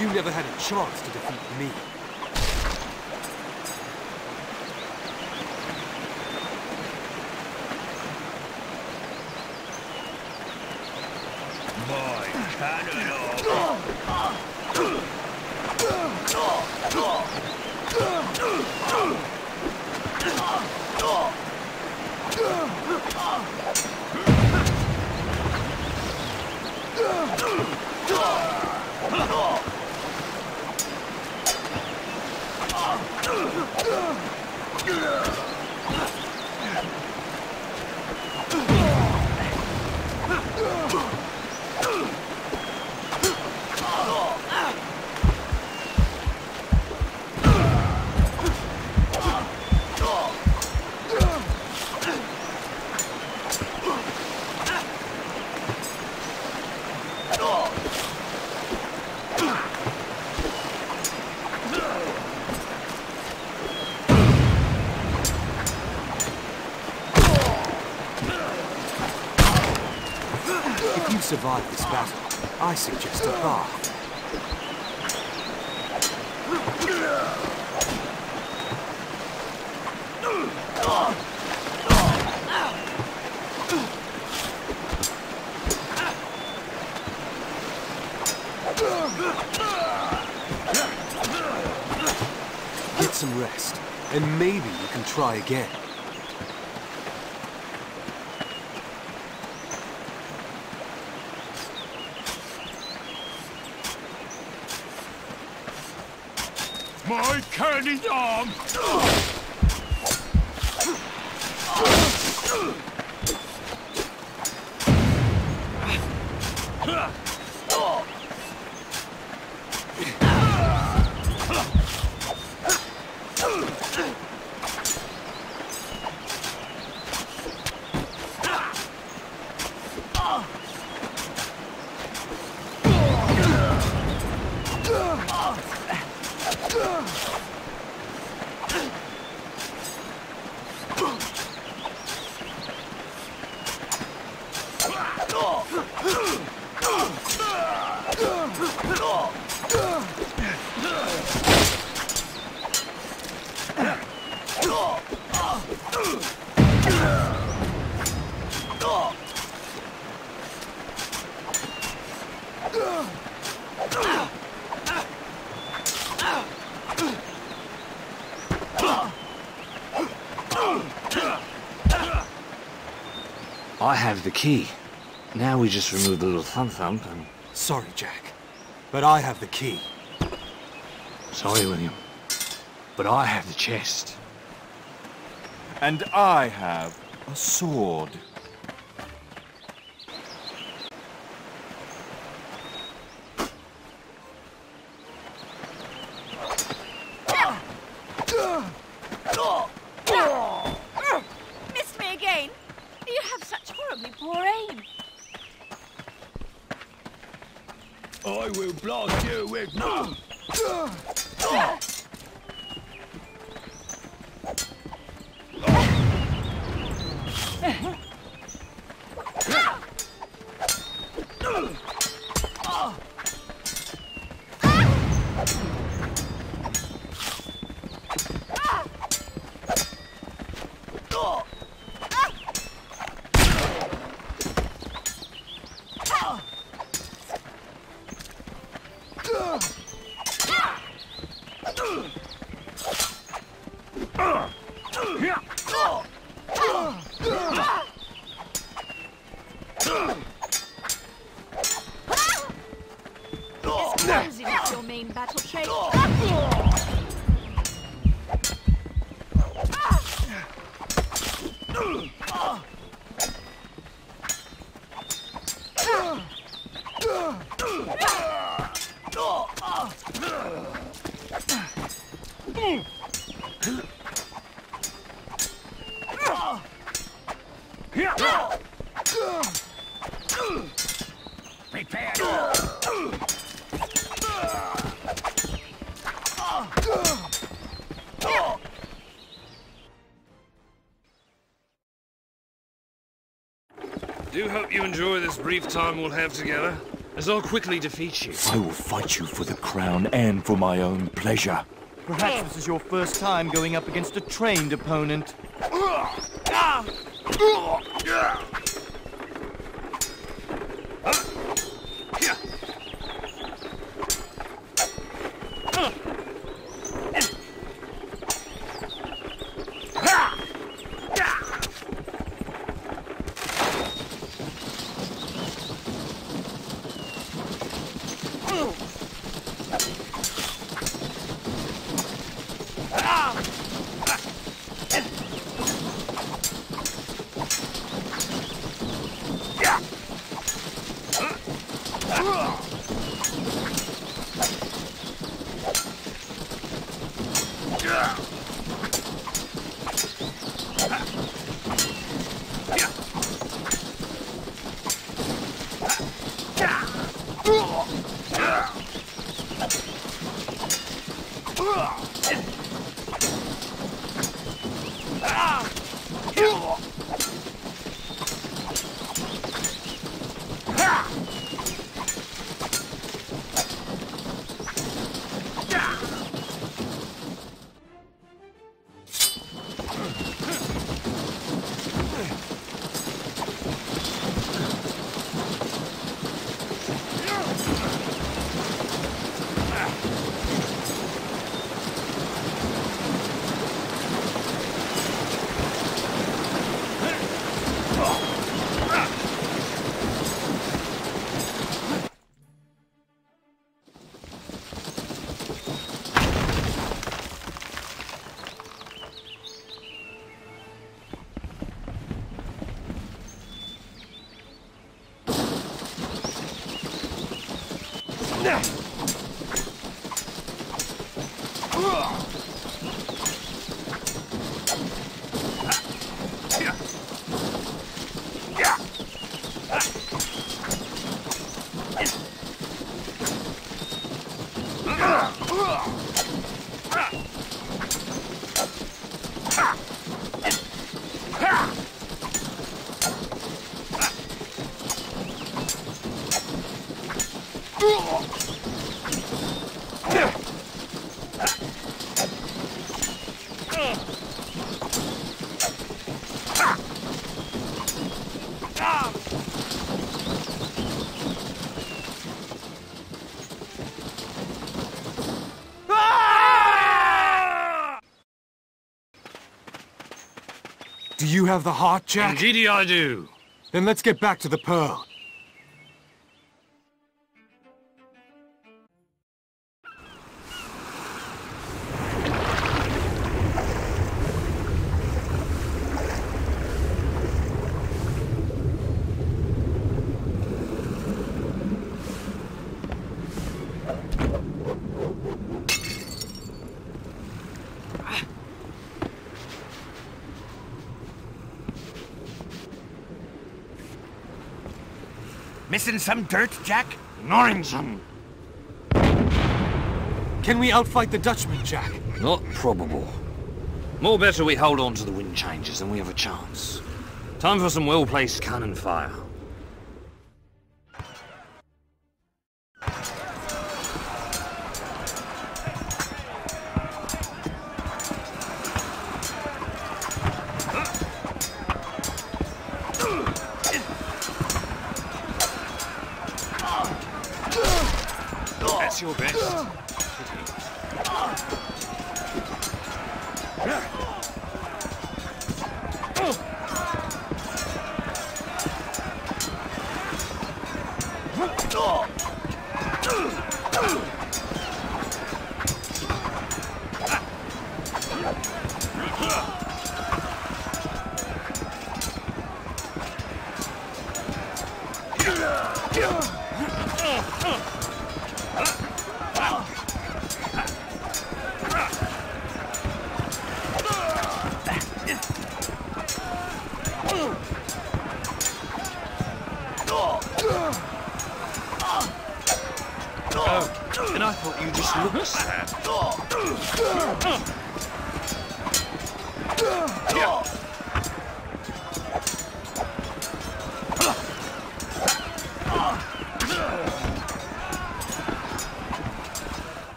You never had a chance to defeat me. survive this battle, I suggest a bath. Get some rest, and maybe you can try again. My candy arm! I have the key. Now we just remove the little thumb thump and... Sorry, Jack, but I have the key. Sorry, William, but I have the chest. And I have a sword. I hope you enjoy this brief time we'll have together, as I'll quickly defeat you. I will fight you for the crown and for my own pleasure. Perhaps this is your first time going up against a trained opponent. Yeah! Do you have the heart, Jack? Indeed I do. Then let's get back to the Pearl. Missing some dirt, Jack? Norrington. Can we outfight the Dutchman, Jack? Not probable. More better we hold on to the wind changes and we have a chance. Time for some well-placed cannon fire.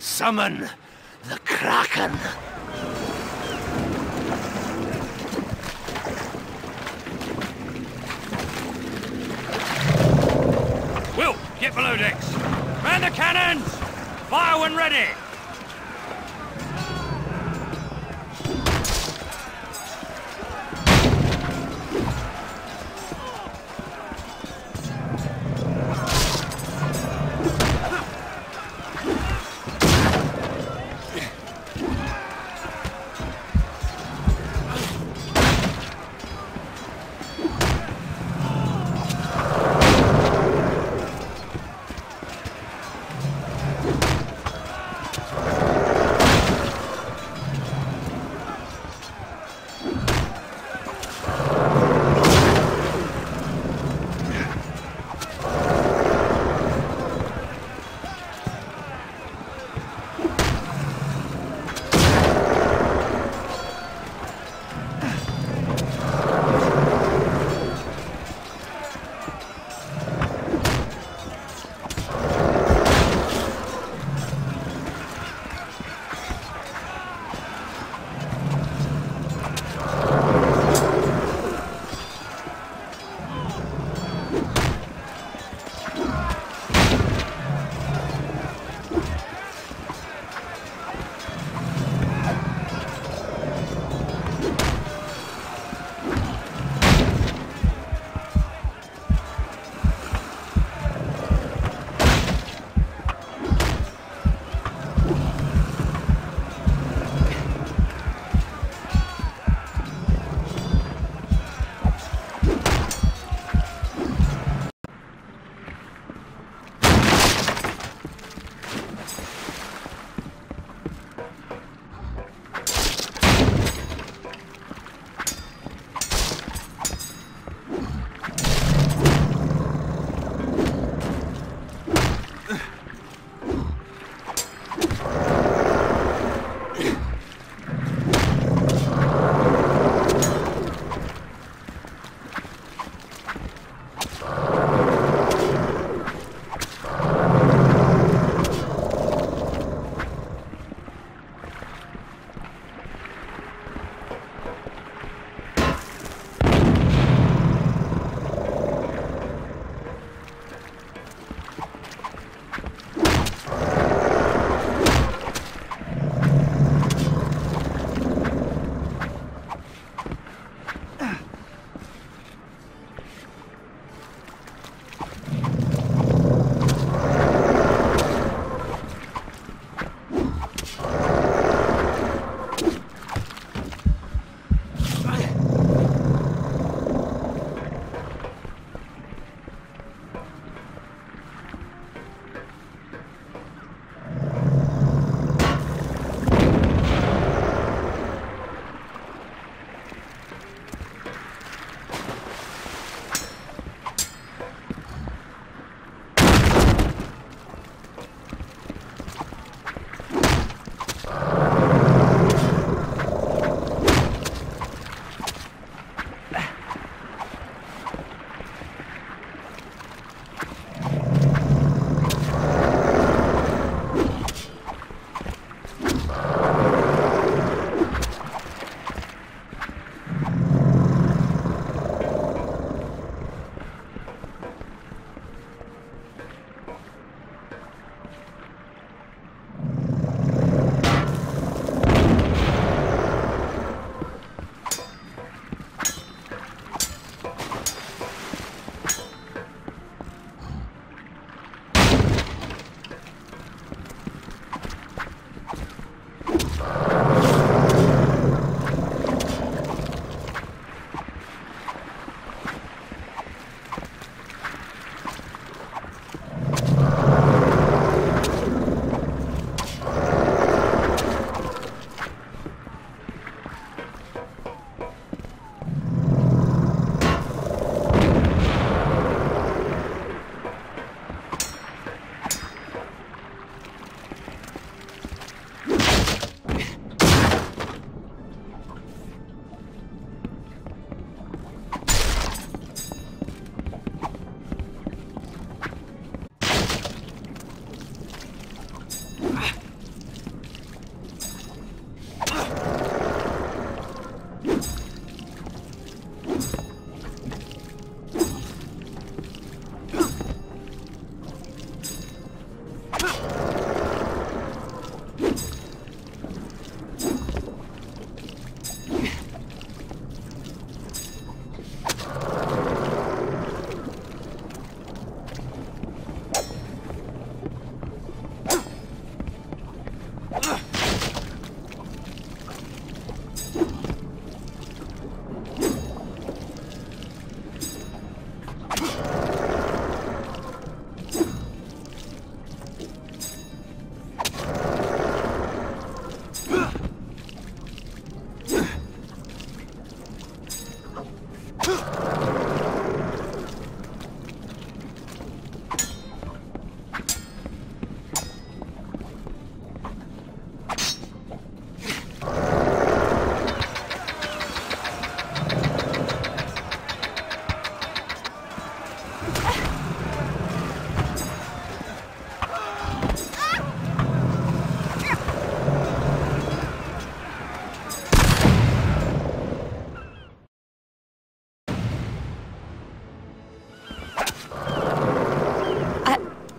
Summon the Kraken! Will, get below decks! Man the cannons! Fire when ready!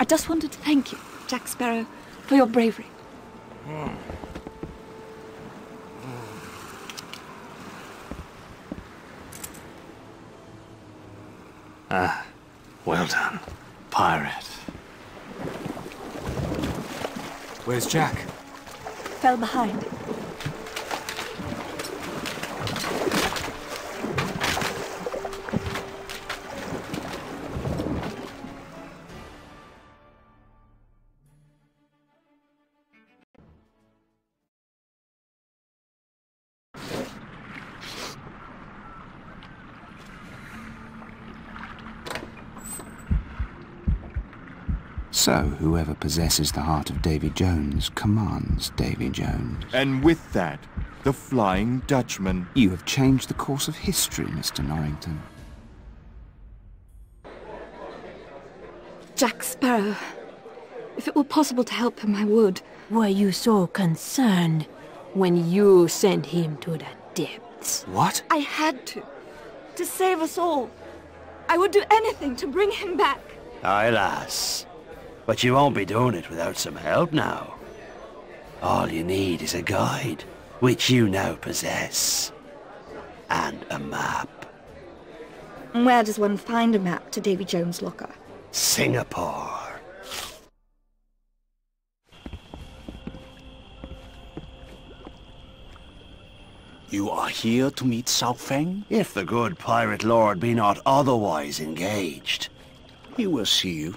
just wanted to thank you, Jack Sparrow, for your bravery. Mm. Ah, well done, pirate. Where's Jack? Fell behind. So, whoever possesses the heart of Davy Jones commands Davy Jones. And with that, the Flying Dutchman. You have changed the course of history, Mister Norrington. Jack Sparrow. If it were possible to help him, I would. Were you so concerned when you sent him to the depths? What? I had to. To save us all. I would do anything to bring him back. Aye, lass. But you won't be doing it without some help now. All you need is a guide, which you now possess, and a map. Where does one find a map to Davy Jones' locker? Singapore. You are here to meet Sao Feng? If the good pirate lord be not otherwise engaged. He will see you.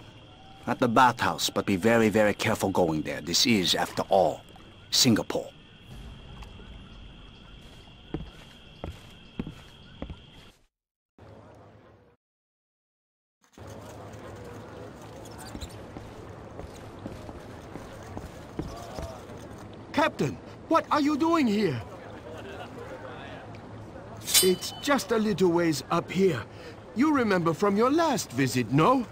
At the bathhouse, but be very, very careful going there. This is, after all, Singapore. Captain, what are you doing here? It's just a little ways up here. You remember from your last visit, no?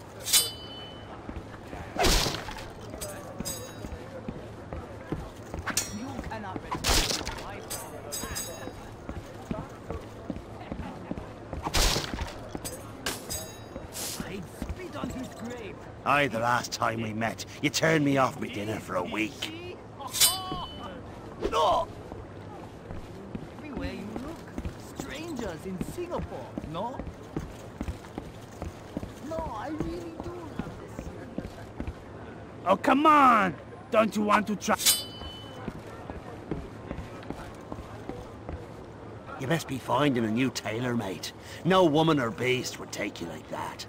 Aye, the last time we met, you turned me off my dinner for a week. Oh. Everywhere you look, strangers in Singapore, no? No, I really do love this. Oh, come on! Don't you want to try? You best be finding a new tailor, mate. No woman or beast would take you like that.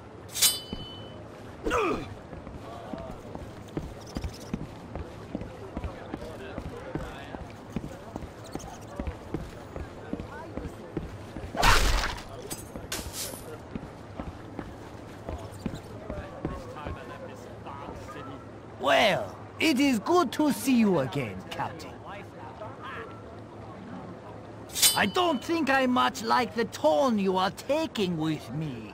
Well, it is good to see you again, Captain. I don't think I much like the tone you are taking with me.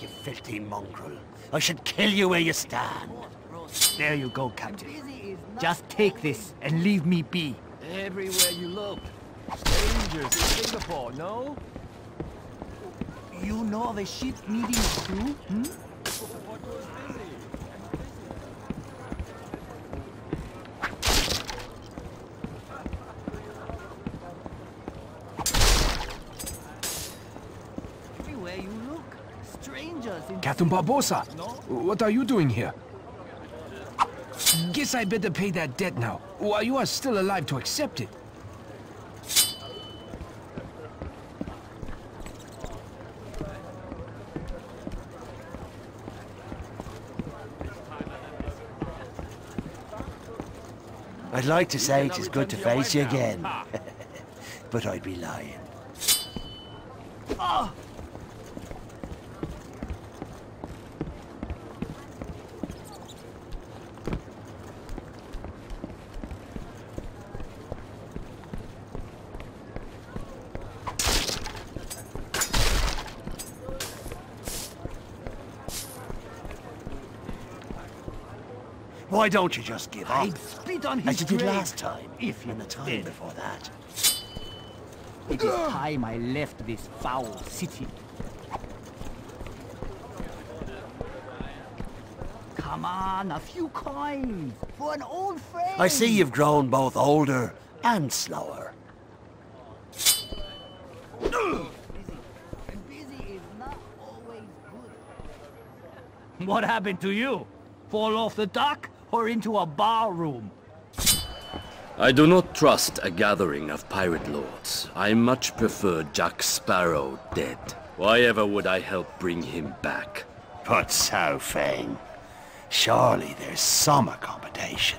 You filthy mongrel. I should kill you where you stand. There you go, Captain. Just take this and leave me be. Everywhere you look. Strangers in Singapore, no? You know the ship needing crew, hmm? Captain Barbossa, what are you doing here? Guess I better pay that debt now, while you are still alive to accept it. I'd like to say it is good to face you again, but I'd be lying. Oh! Why don't you just give up? I'd spit on his as you did grave. Last time, if you and the time did. Before that. It is time I left this foul city. Come on, a few coins for an old friend. I see you've grown both older and slower. What happened to you? Fall off the dock or into a bar room? I do not trust a gathering of pirate lords. I much prefer Jack Sparrow dead. Why ever would I help bring him back? But Sao Feng, surely there's some accommodation.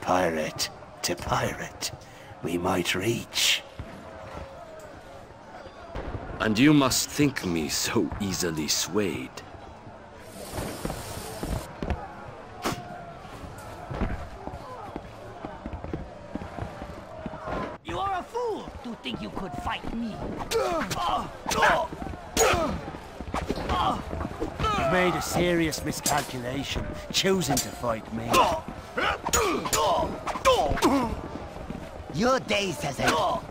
Pirate to pirate, we might reach. And you must think me so easily swayed. Think you could fight me? You've made a serious miscalculation choosing to fight me. Your days has ended.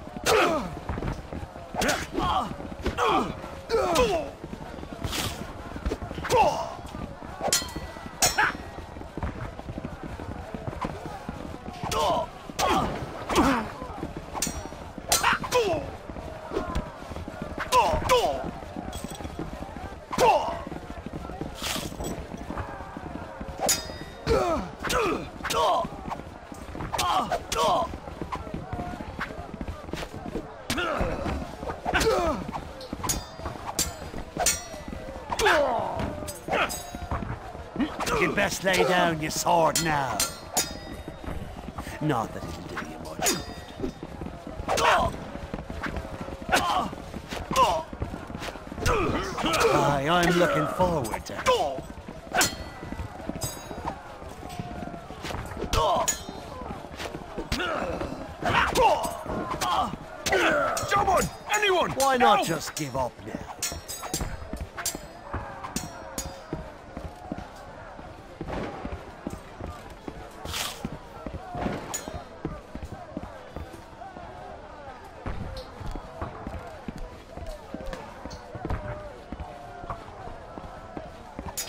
You'd best lay down your sword now. Not that it'll do you much good. Aye, I'm looking forward to it. Someone! Anyone! Why not Help! just give up now?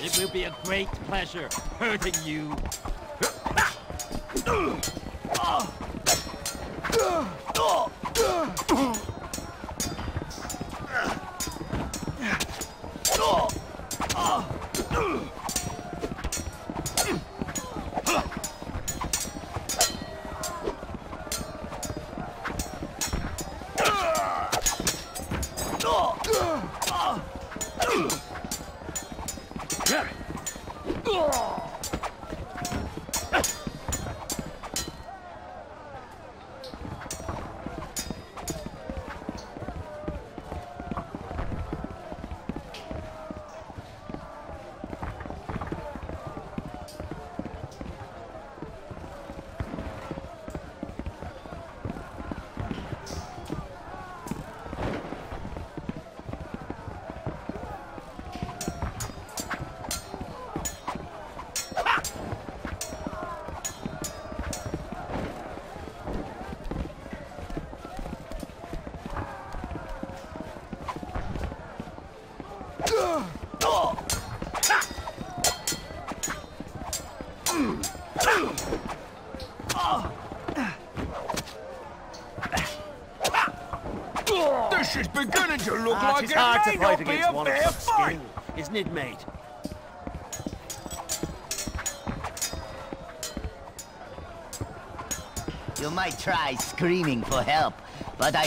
It will be a great pleasure hurting you. This is beginning to look ah, like it hard may to fight not be a fair fight! Skill, isn't it, mate? You might try screaming for help, but I...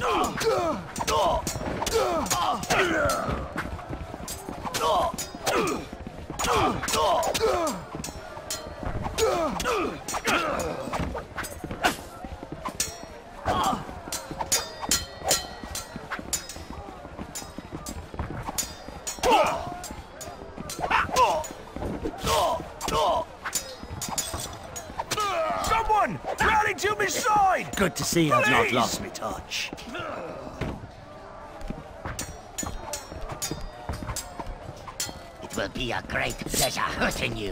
Someone! Rally to my side! Good to see I've not lost my touch. It will be a great pleasure hurting you.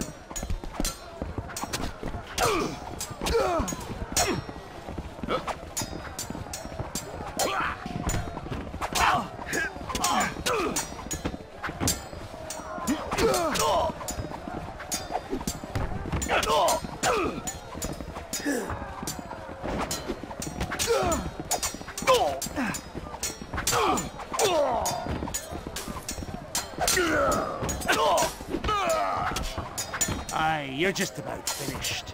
Aye, you're just about finished.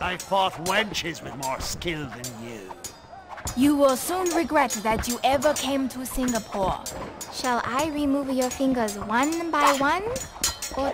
I fought wenches with more skill than you. You will soon regret that you ever came to Singapore. Shall I remove your fingers one by one? Or...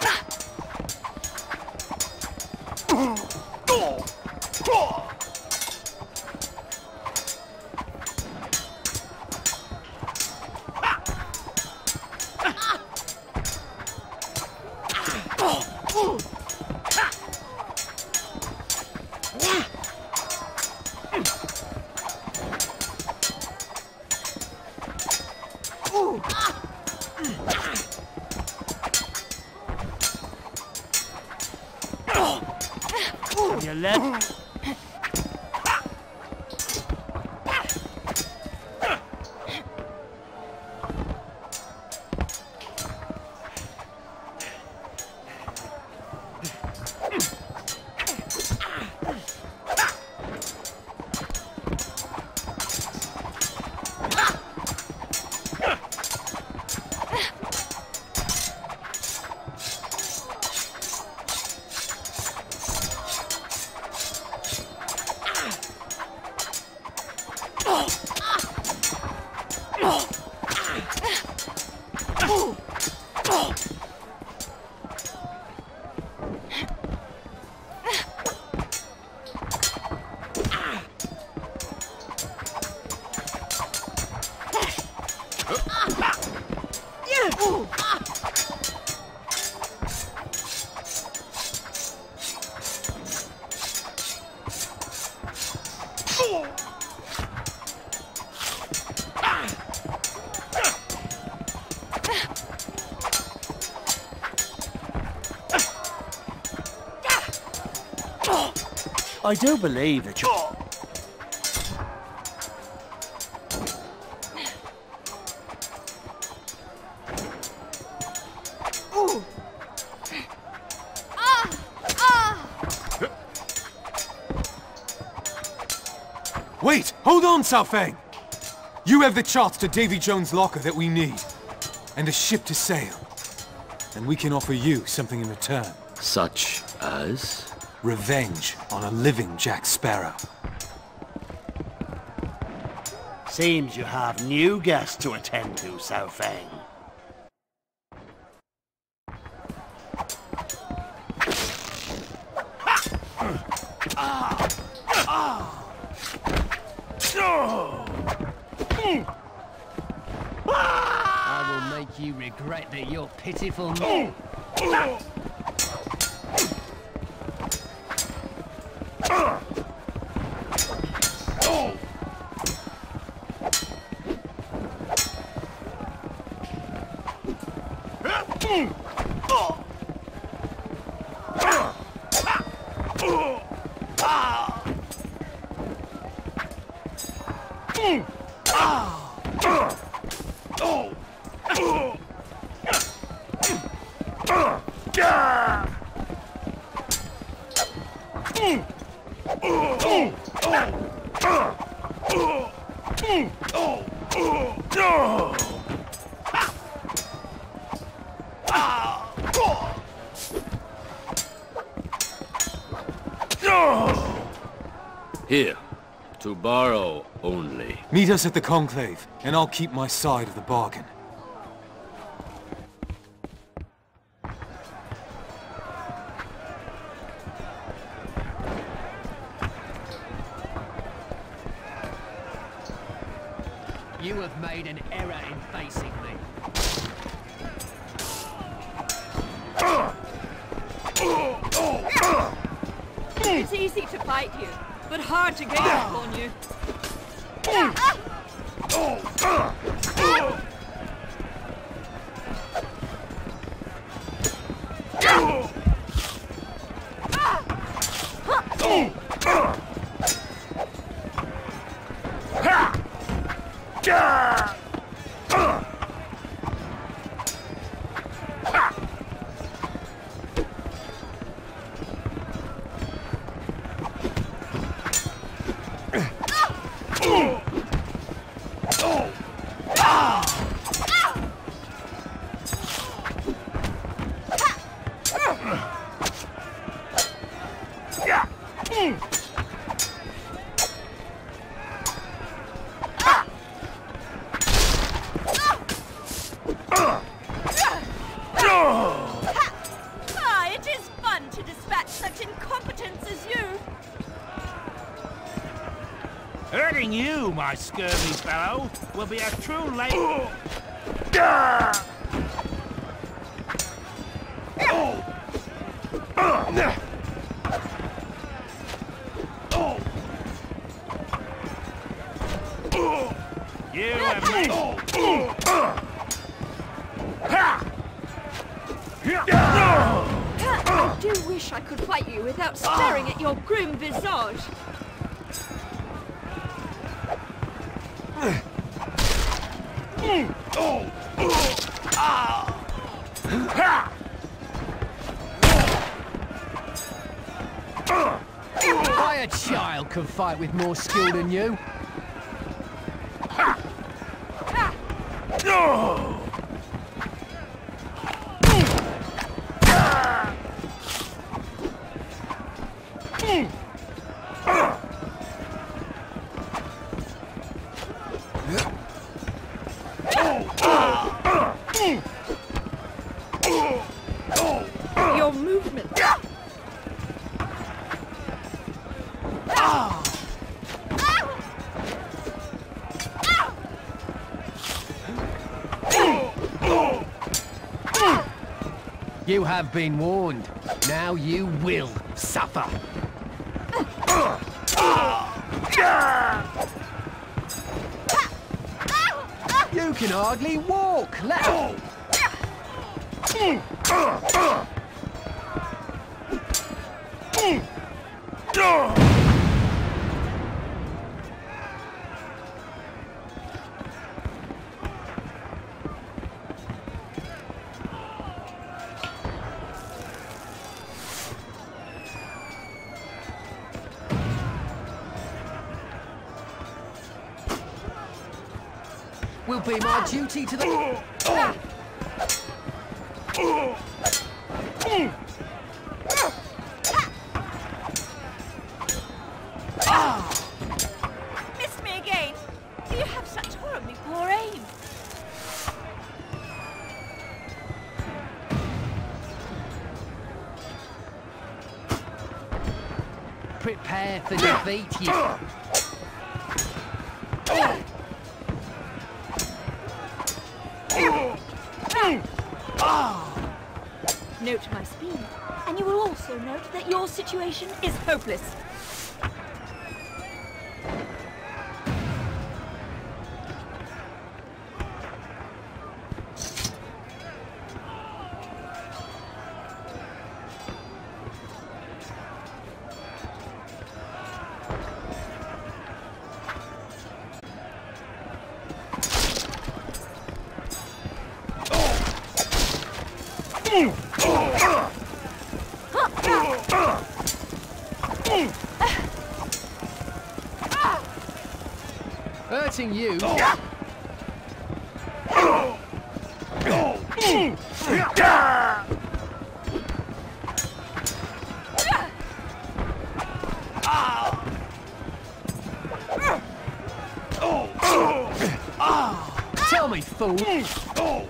I do believe that you... Wait! Hold on, Sao Feng! You have the charts to Davy Jones' locker that we need, and a ship to sail. And we can offer you something in return. Such as? Revenge on a living Jack Sparrow. Seems you have new guests to attend to, Sao Feng. I will make you regret that your pitiful move. Here, to borrow only. Meet us at the conclave, and I'll keep my side of the bargain. You have made an error in facing me. It's easy to fight you, but hard to gain upon you. My scurvy fellow will be a true labor. You have made I do wish I could fight you without staring at your grim visage. Why a child can fight with more skill than you? You have been warned. Now you will suffer. You can hardly walk, let alone. Be my duty to the... Missed me again. You have such horribly poor aim. Prepare for defeat, you... Note my speed, and you will also note that your situation is hopeless. You. Oh. Tell me, fool. Oh. Oh.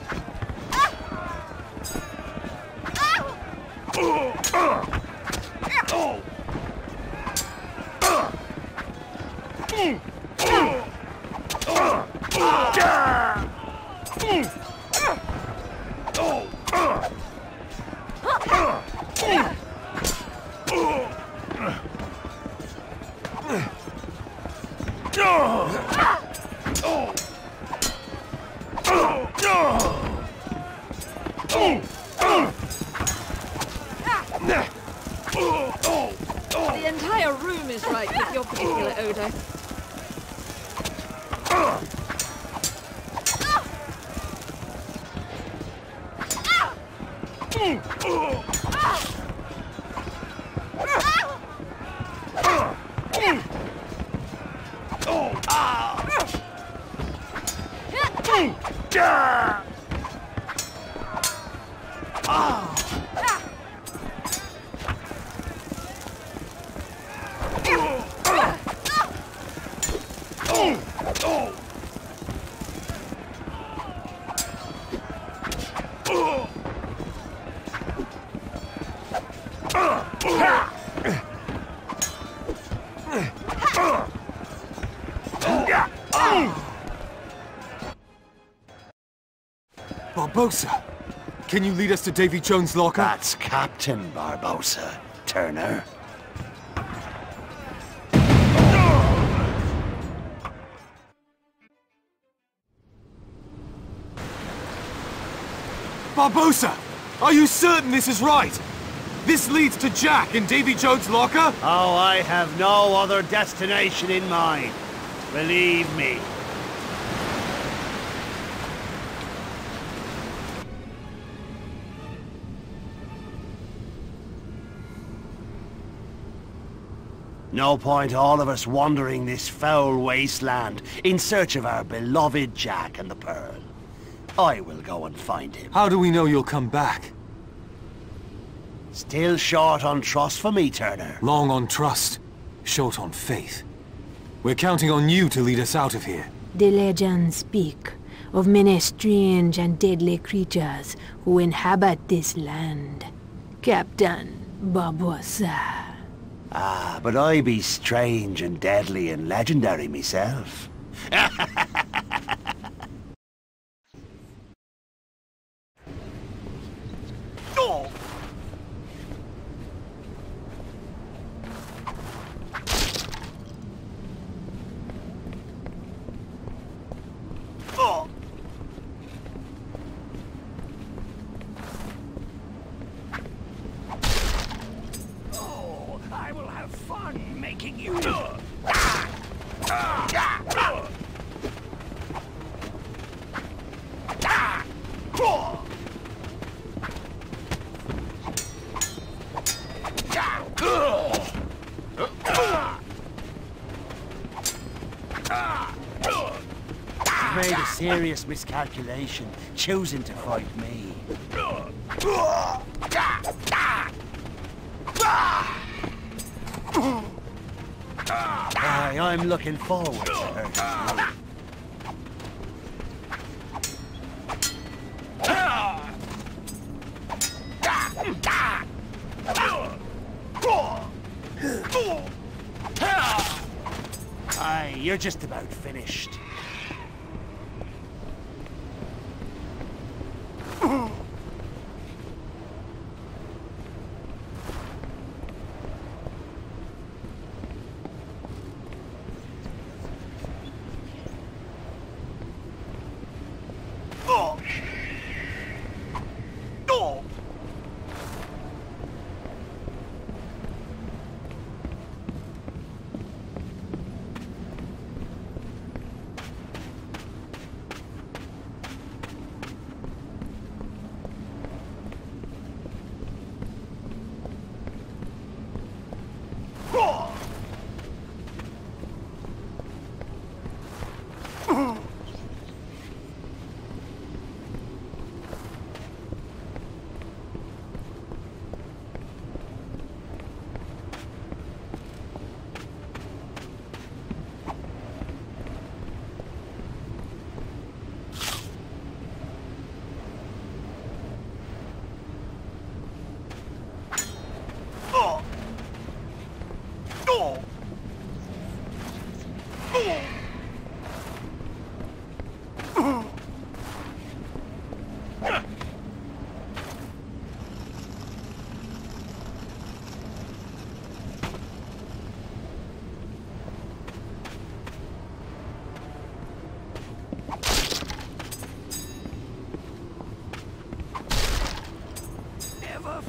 Barbossa! Can you lead us to Davy Jones' locker? That's Captain Barbossa, Turner. Barbossa! Are you certain this is right? This leads to Jack in Davy Jones' locker? Oh, I have no other destination in mind. Believe me. No point all of us wandering this foul wasteland in search of our beloved Jack and the Pearl. I will go and find him. How do we know you'll come back? Still short on trust for me, Turner. Long on trust, short on faith. We're counting on you to lead us out of here. The legends speak of many strange and deadly creatures who inhabit this land. Captain Barbossa. Ah, but I be strange and deadly and legendary myself. Oh. Oh. Made a serious miscalculation, choosing to fight me. Aye, I'm looking forward to her. Aye, you're just about finished.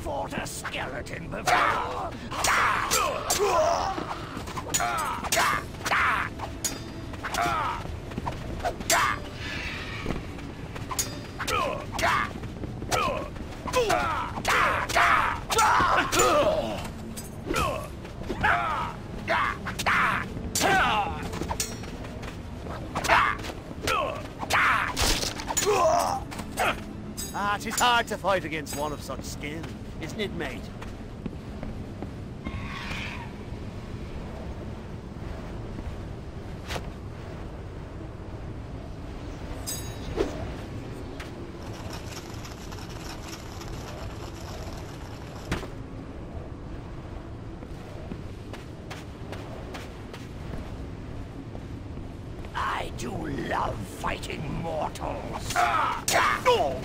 Fought a skeleton before. Ah, it is hard to fight against one of such skill. Isn't it, mate? I do love fighting mortals. Ah, ah, oh.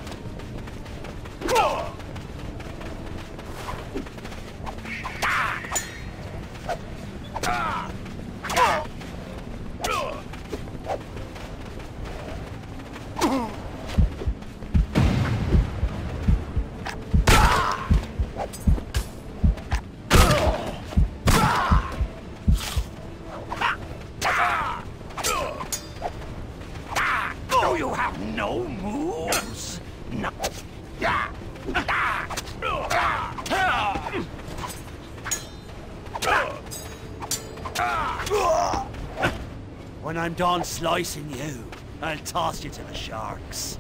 When I'm done slicing you, I'll toss you to the sharks.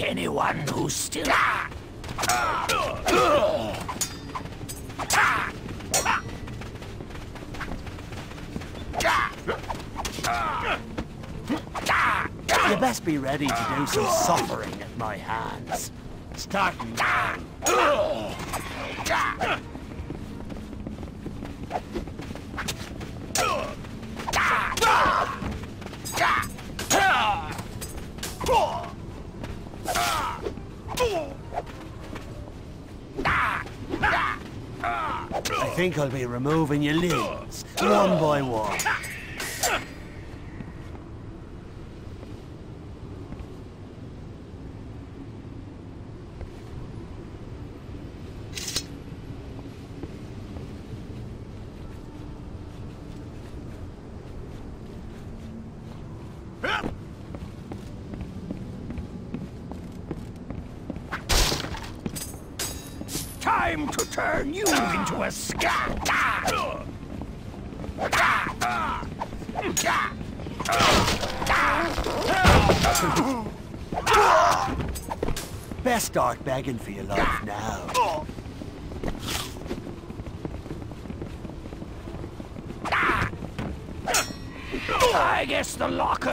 Anyone who still... You best be ready to do some suffering at my hands. Start now. I think I'll be removing your limbs, one by one. Best start begging for your life now. I guess the locker.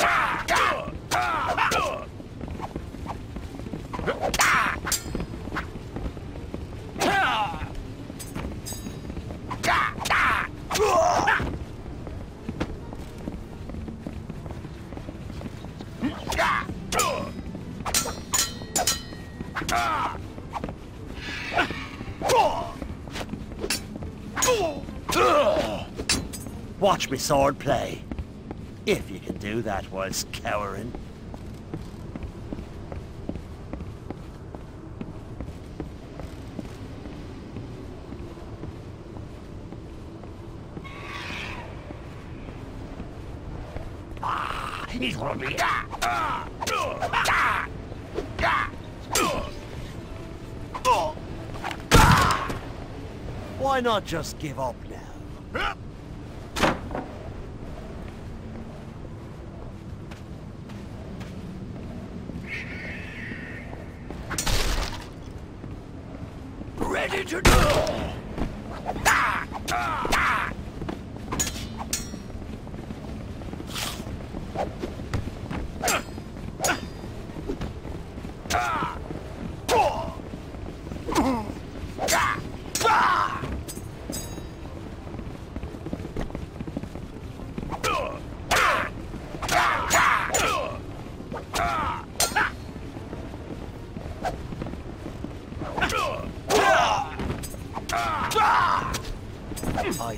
Watch me sword play, if you can do that whilst cowering. Ah, it will be that. Why not just give up now?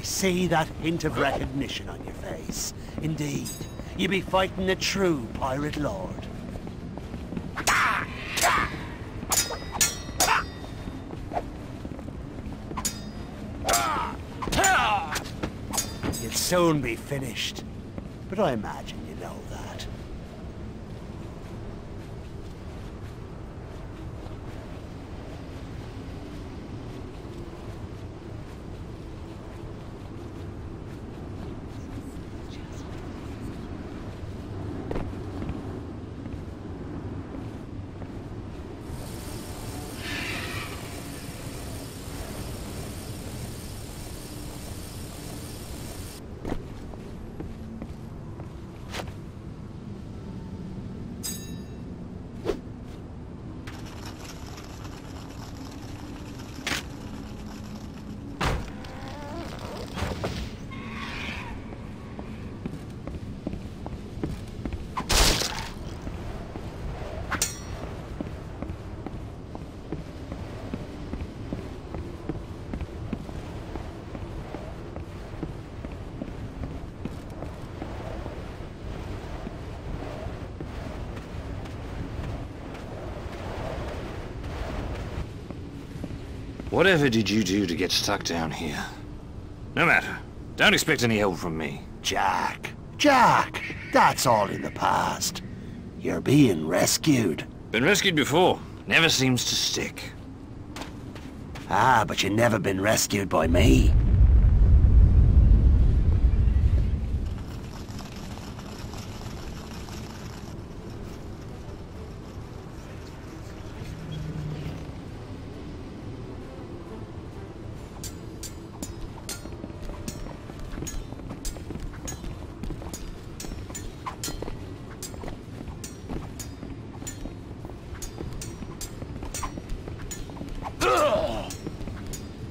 See that hint of recognition on your face. Indeed, you be fighting the true pirate lord. You'll soon be finished, but I imagine you know that. Whatever did you do to get stuck down here? No matter. Don't expect any help from me. Jack. Jack! That's all in the past. You're being rescued. Been rescued before. Never seems to stick. Ah, but you've never been rescued by me.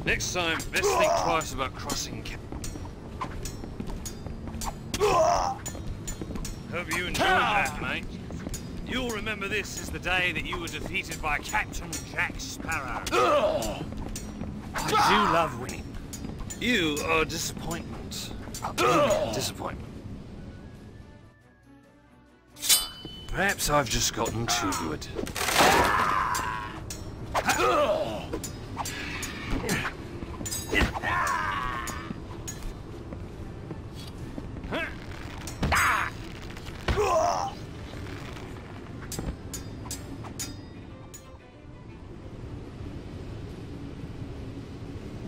Next time, best think twice about crossing. Hope you enjoyed that, mate. You'll remember this as the day that you were defeated by Captain Jack Sparrow. I do love winning. You are a disappointment. A disappointment. Perhaps I've just gotten too good.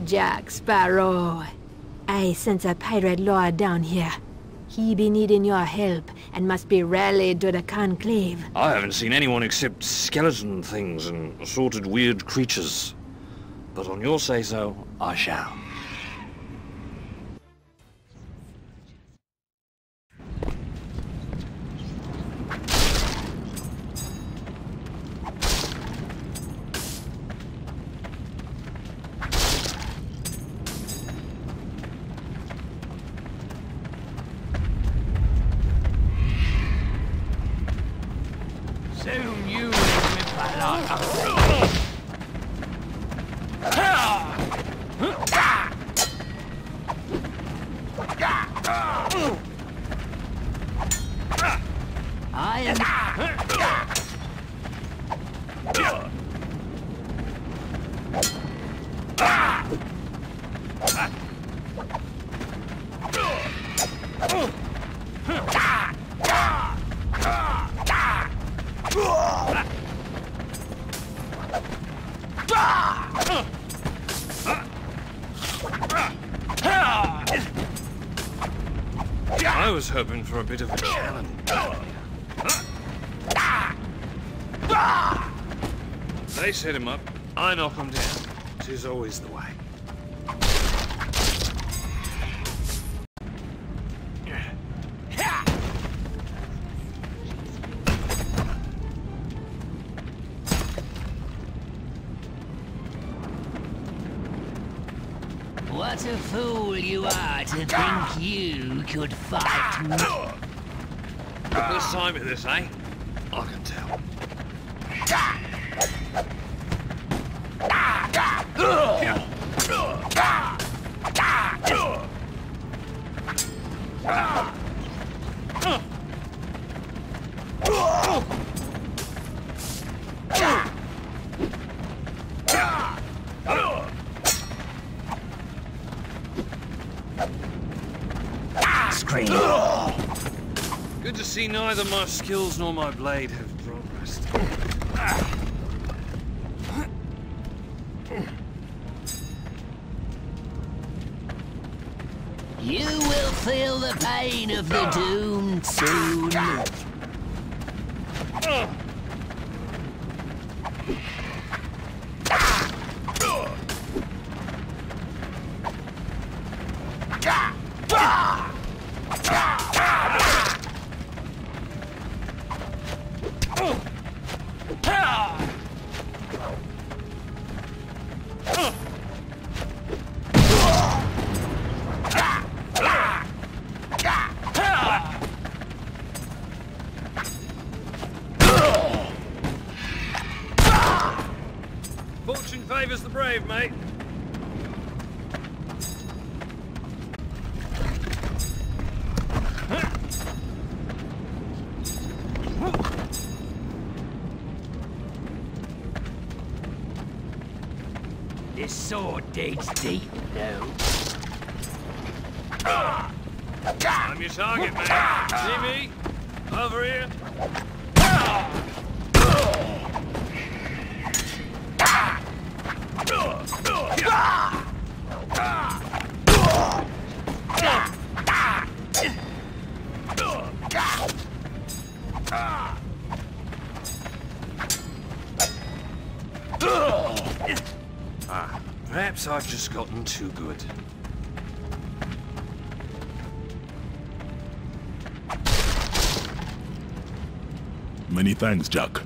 Jack Sparrow, I sense a pirate lord down here. He be needing your help and must be rallied to the conclave. I haven't seen anyone except skeleton things and assorted weird creatures. But on your say-so, I shall. I was hoping for a bit of a challenge. They set him up, I knock him down. 'Tis always the way. What a fool you are to think you could fight me. First time at this, eh? I can tell. Good to see neither my skills nor my blade have progressed. You will feel the pain of the doom soon. Fortune favors the brave, mate. This sword digs deep, though. I'm your target, man. See me? Over here. Ah, perhaps I've just gotten too good. Many thanks, Jack.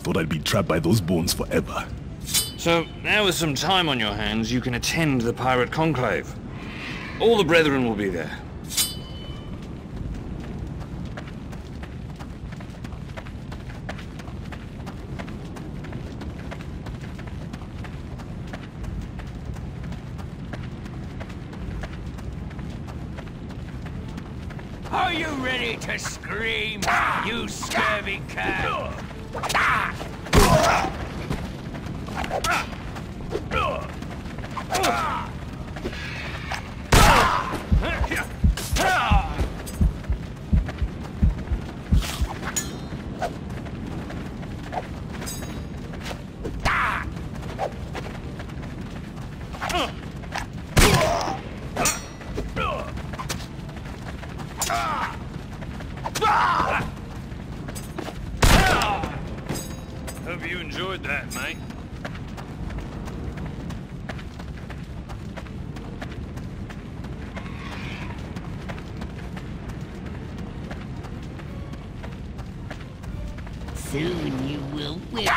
Thought I'd be trapped by those bones forever. So, now with some time on your hands, you can attend the Pirate Conclave. All the brethren will be there. Are you ready to scream, you scurvy cur? Soon you will win.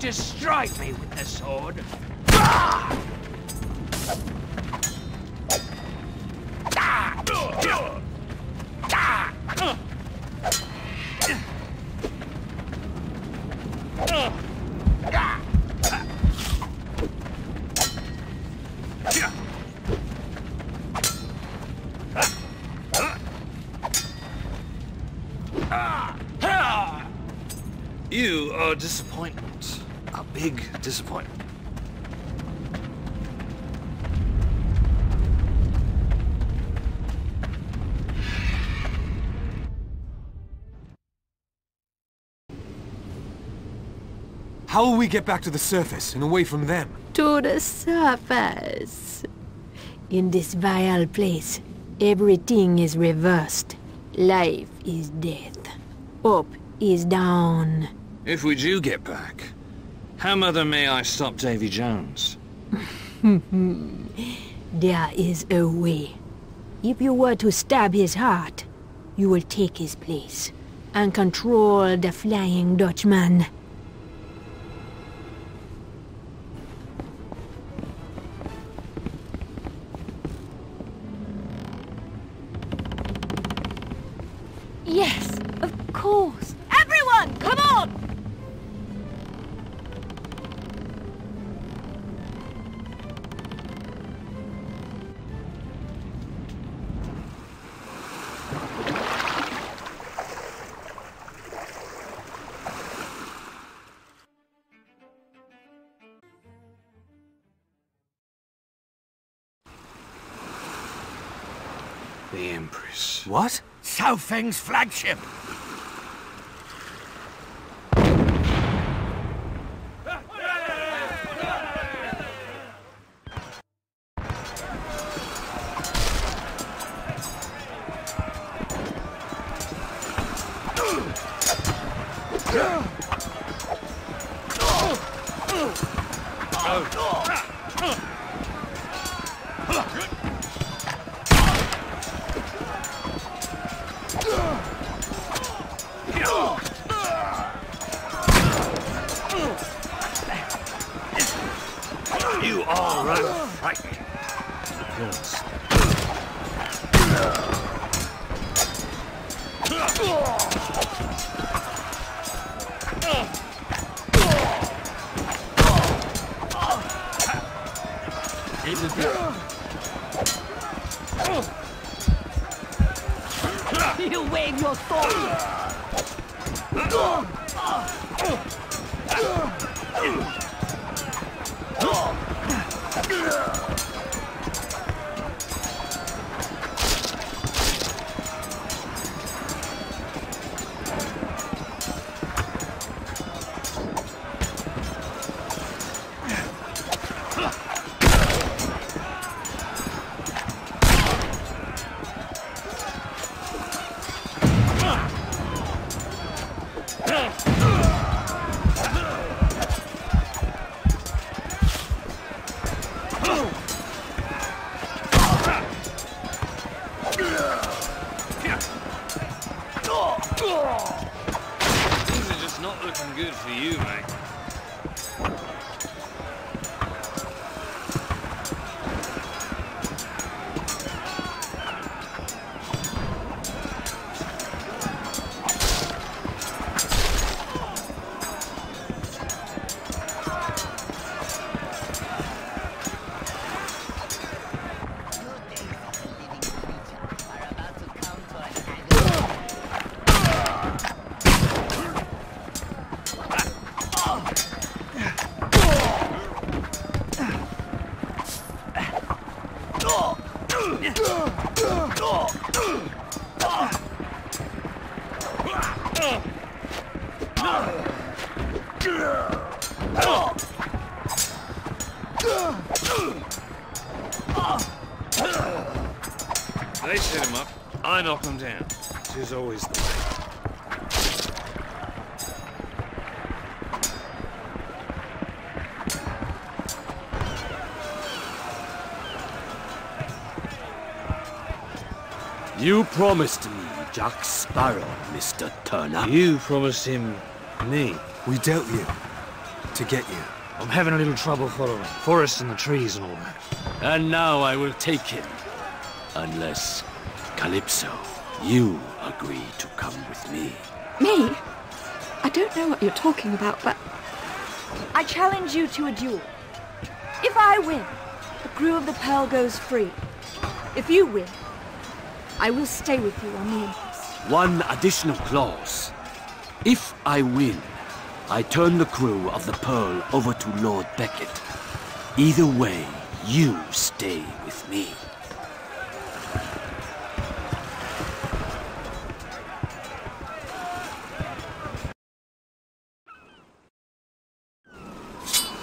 To strike me with the sword. You are a disappointment. A big disappointment. How will we get back to the surface and away from them? To the surface. In this vile place, everything is reversed. Life is death. Hope is down. If we do get back, how mother may I stop Davy Jones? There is a way. If you were to stab his heart, you will take his place and control the Flying Dutchman. Yes, of course. Everyone, come on! The Empress. What? Sao Feng's flagship! Oh. You all run frightened. Yes. It was good. You wave your sword. They set him up, I knock him down. Tis always the way. You promised me Jack Sparrow, Mister Turner. You promised him me. We dealt you to get you. I'm having a little trouble following. Forests and the trees and all that. And now I will take him. Unless, Calypso, you agree to come with me. Me? I don't know what you're talking about, but... I challenge you to a duel. If I win, the crew of the Pearl goes free. If you win, I will stay with you on the others. One additional clause. If I win, I turn the crew of the Pearl over to Lord Beckett. Either way, you stay with me.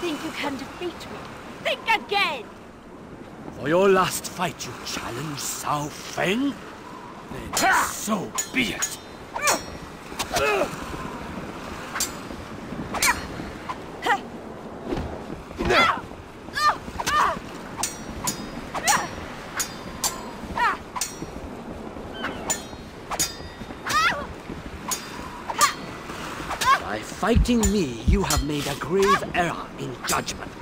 Think you can defeat me? Think again! For your last fight, you challenge Sao Feng? Then so be it! By fighting me, you have made a grave error in judgment.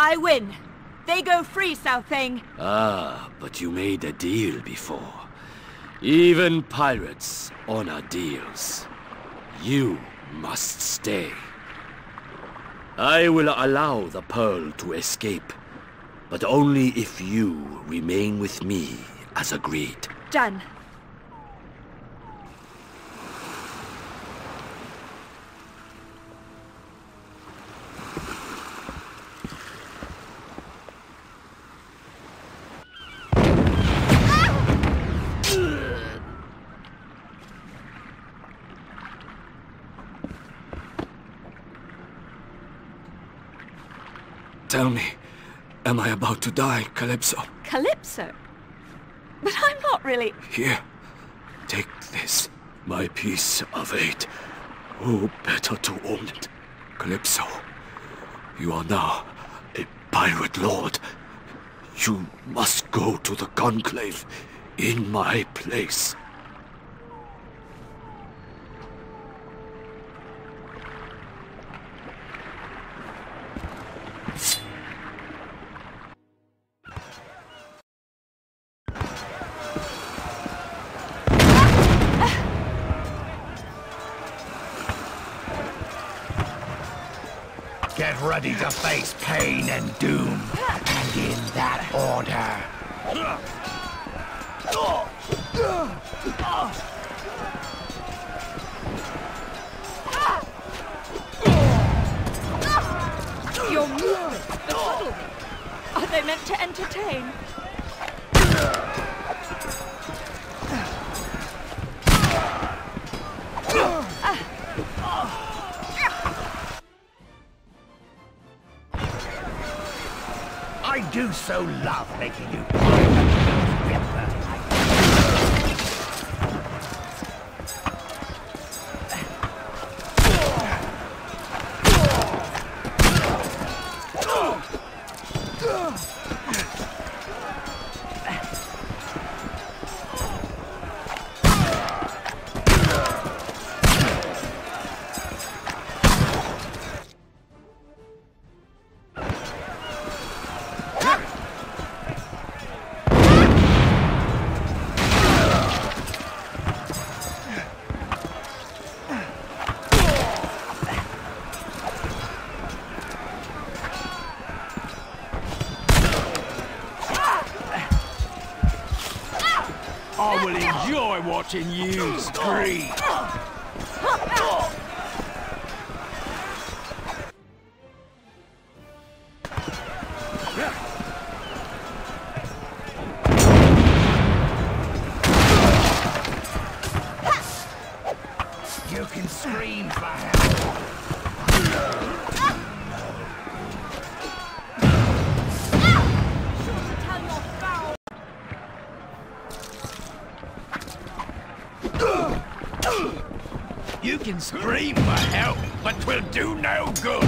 I win. They go free, Sao Feng. Ah, but you made a deal before. Even pirates honor deals. You must stay. I will allow the Pearl to escape, but only if you remain with me as agreed. Done. Tell me, am I about to die, Calypso? Calypso? But I'm not really... Here, take this, my piece of eight. Who better to own it? Calypso, you are now a pirate lord. You must go to the conclave in my place. Ready to face pain and doom, and in that order. Your movement, the puddle. Are they meant to entertain? You so love making you part of the watching you scream. You can scream for help. You can scream for help, but 'twill do no good.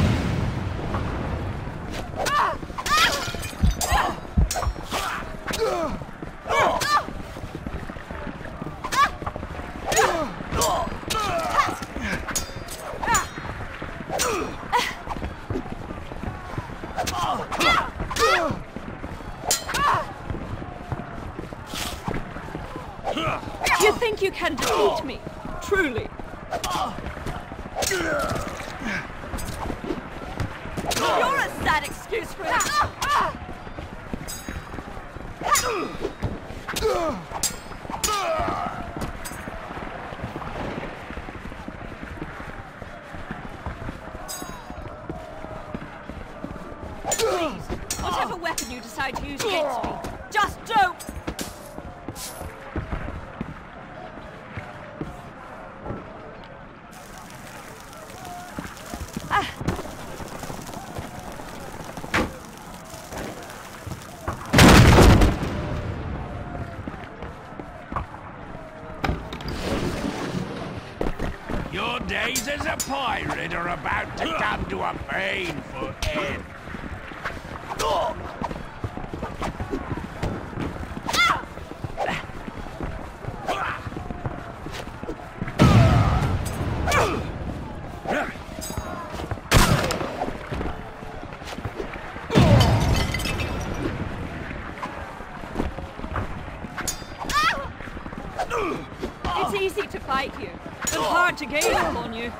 You think you can defeat me? Truly. You're a sad excuse for that. Please, whatever weapon you decide to use against me, just don't. As a pirate are about to come to a painful end. It's easy to fight you, but hard to gain upon you.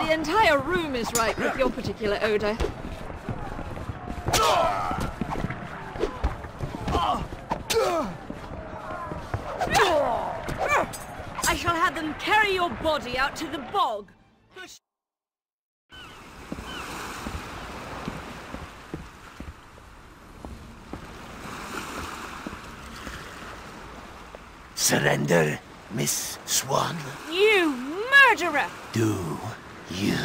The entire room is ripe with your particular odor. I shall have them carry your body out to the bog. Surrender, Miss Swan. You murderer! Do you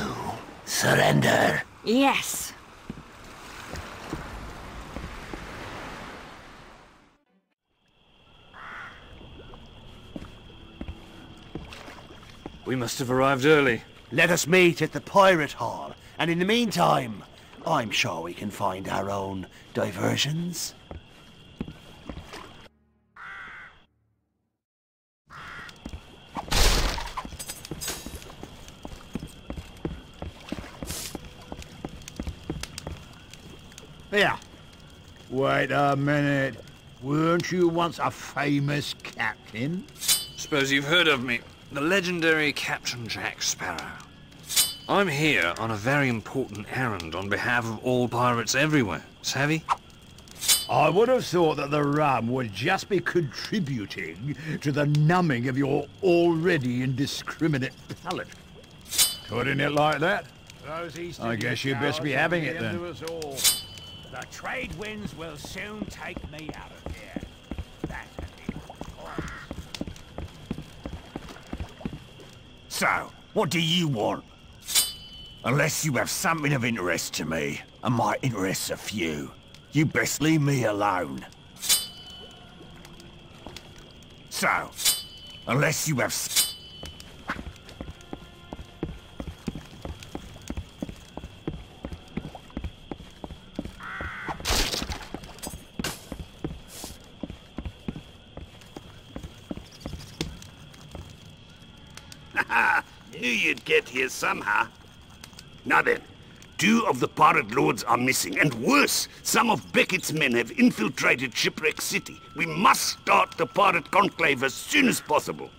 surrender? Yes. We must have arrived early. Let us meet at the Pirate Hall, and in the meantime, I'm sure we can find our own diversions. Here. Wait a minute. Weren't you once a famous captain? Suppose you've heard of me. The legendary Captain Jack Sparrow. I'm here on a very important errand on behalf of all pirates everywhere. Savvy? I would have thought that the rum would just be contributing to the numbing of your already indiscriminate palate. Putting it like that, I guess you'd best be having it then. The trade winds will soon take me out of here. That will be close. So, what do you want? Unless you have something of interest to me, and my interests are few, you best leave me alone. So, unless you have... S you'd get here somehow. Now then, two of the pirate lords are missing, and worse, some of Beckett's men have infiltrated Shipwreck City. We must start the pirate conclave as soon as possible.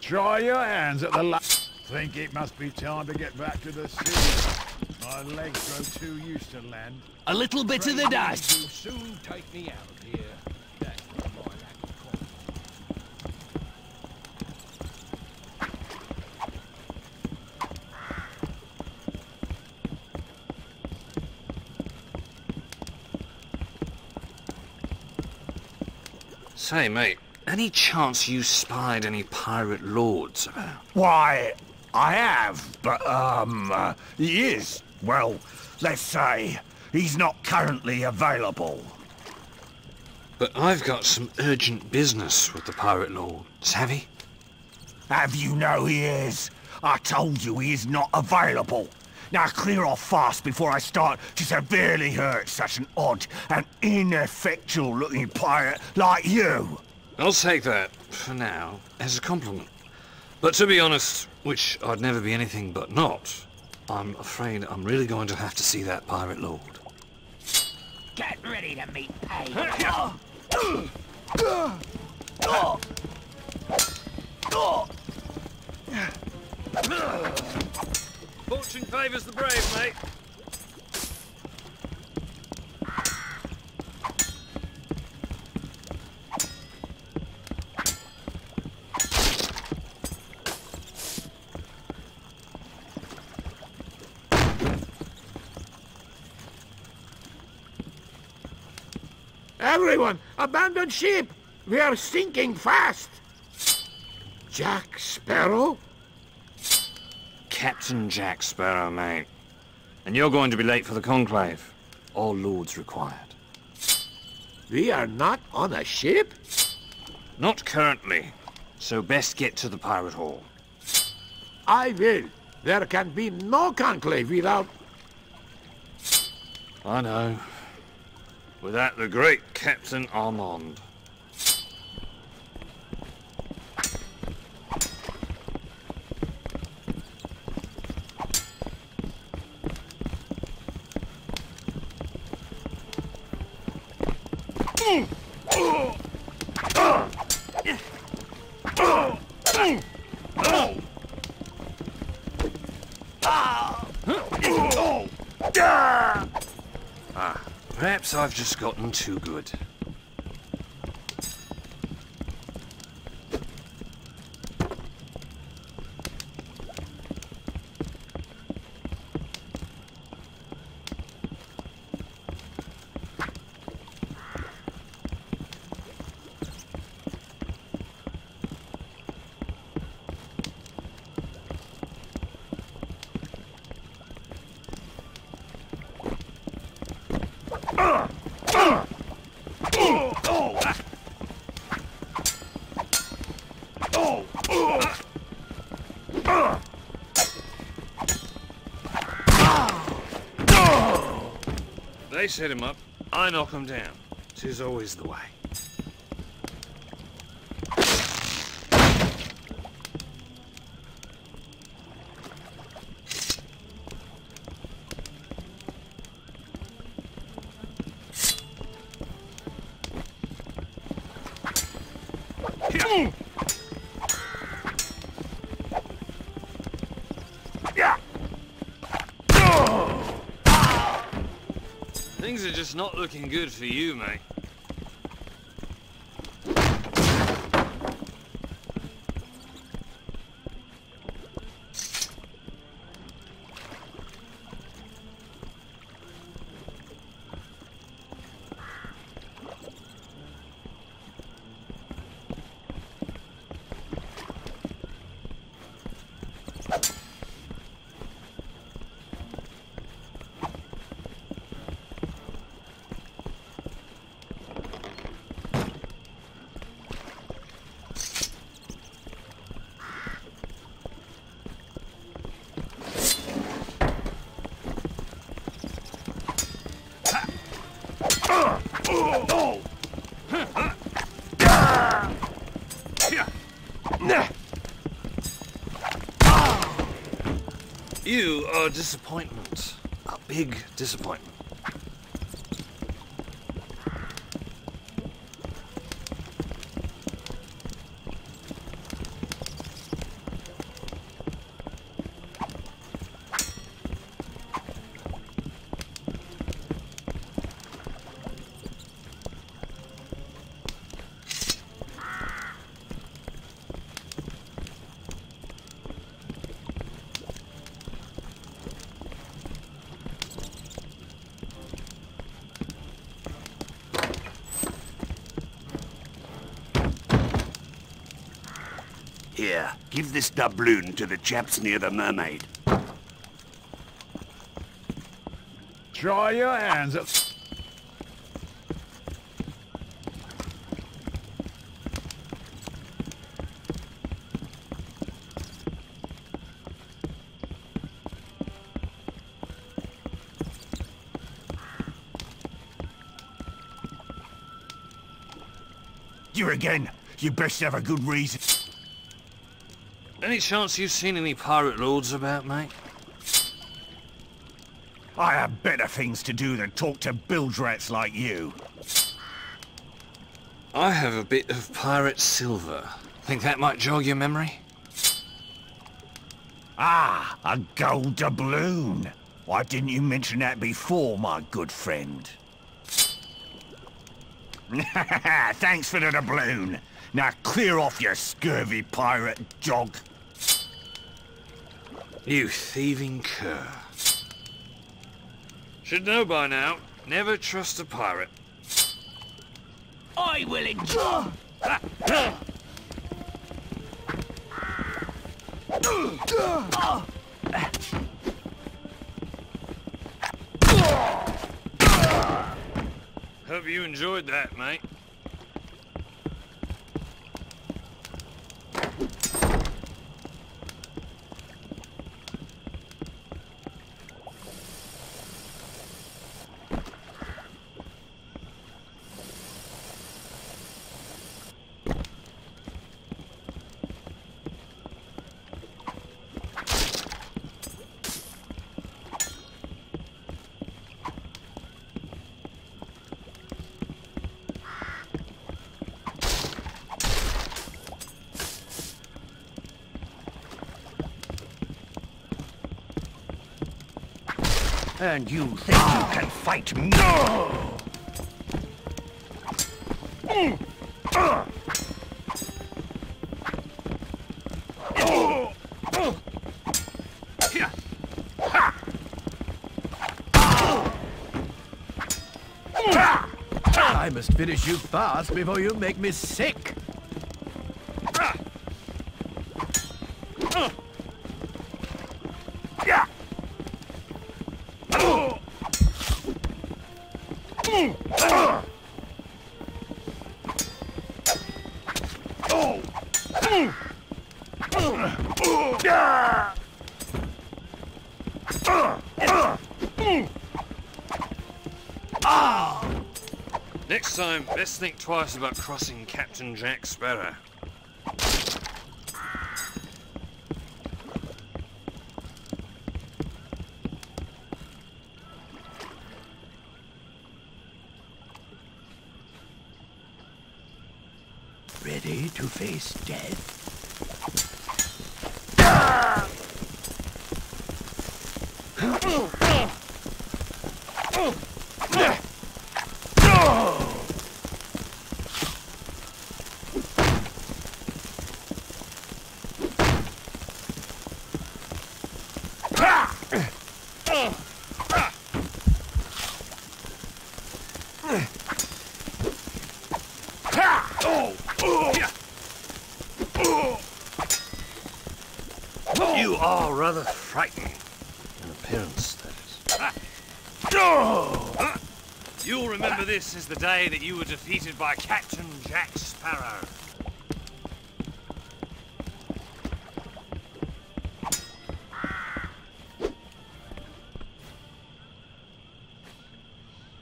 Try your hands at the last. Think it must be time to get back to the sea. My legs grow too used to land. A little bit of the dice. You'll soon take me out of here. Say, mate, any chance you spied any pirate lords about? Why, I have, but, um, uh, he is, well, let's say, he's not currently available. But I've got some urgent business with the pirate lord, savvy? Have you no ears? I told you he is not available. Now clear off fast before I start to severely hurt such an odd and ineffectual-looking pirate like you. I'll take that, for now, as a compliment. But to be honest, which I'd never be anything but not, I'm afraid I'm really going to have to see that pirate lord. Get ready to meet Payne. Fortune favours the brave, mate. Everyone, abandon ship! We are sinking fast! Jack Sparrow? Captain Jack Sparrow, mate. And you're going to be late for the conclave. All lords required. We are not on a ship? Not currently. So best get to the pirate hall. I will. There can be no conclave without... I know. Without the great Captain Ammand. I've just gotten too good. They set him up, I knock him down. 'Tis always the way. It's not looking good for you, mate. You are a disappointment. A big disappointment. Here, give this doubloon to the chaps near the mermaid. Try your hands up. You again. You best have a good reason. Any chance you've seen any pirate lords about, mate? I have better things to do than talk to bilge rats like you. I have a bit of pirate silver. Think that might jog your memory? Ah, a gold doubloon. Why didn't you mention that before, my good friend? Thanks for the doubloon. Now clear off, you scurvy pirate dog. You thieving cur. Should know by now, never trust a pirate. I will enjoy. Hope you enjoyed that, mate. And you think you can fight me? I must finish you fast before you make me sick. Let's think twice about crossing Captain Jack Sparrow. Ready to face death? Rather frightening in appearance, that is. You'll remember this as the day that you were defeated by Captain Jack Sparrow.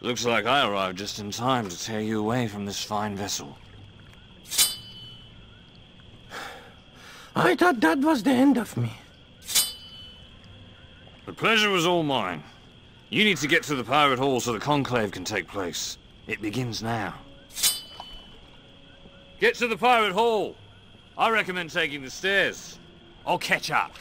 Looks like I arrived just in time to tear you away from this fine vessel. I thought that was the end of me. The pleasure was all mine. You need to get to the pirate hall so the conclave can take place. It begins now. Get to the pirate hall. I recommend taking the stairs. I'll catch up.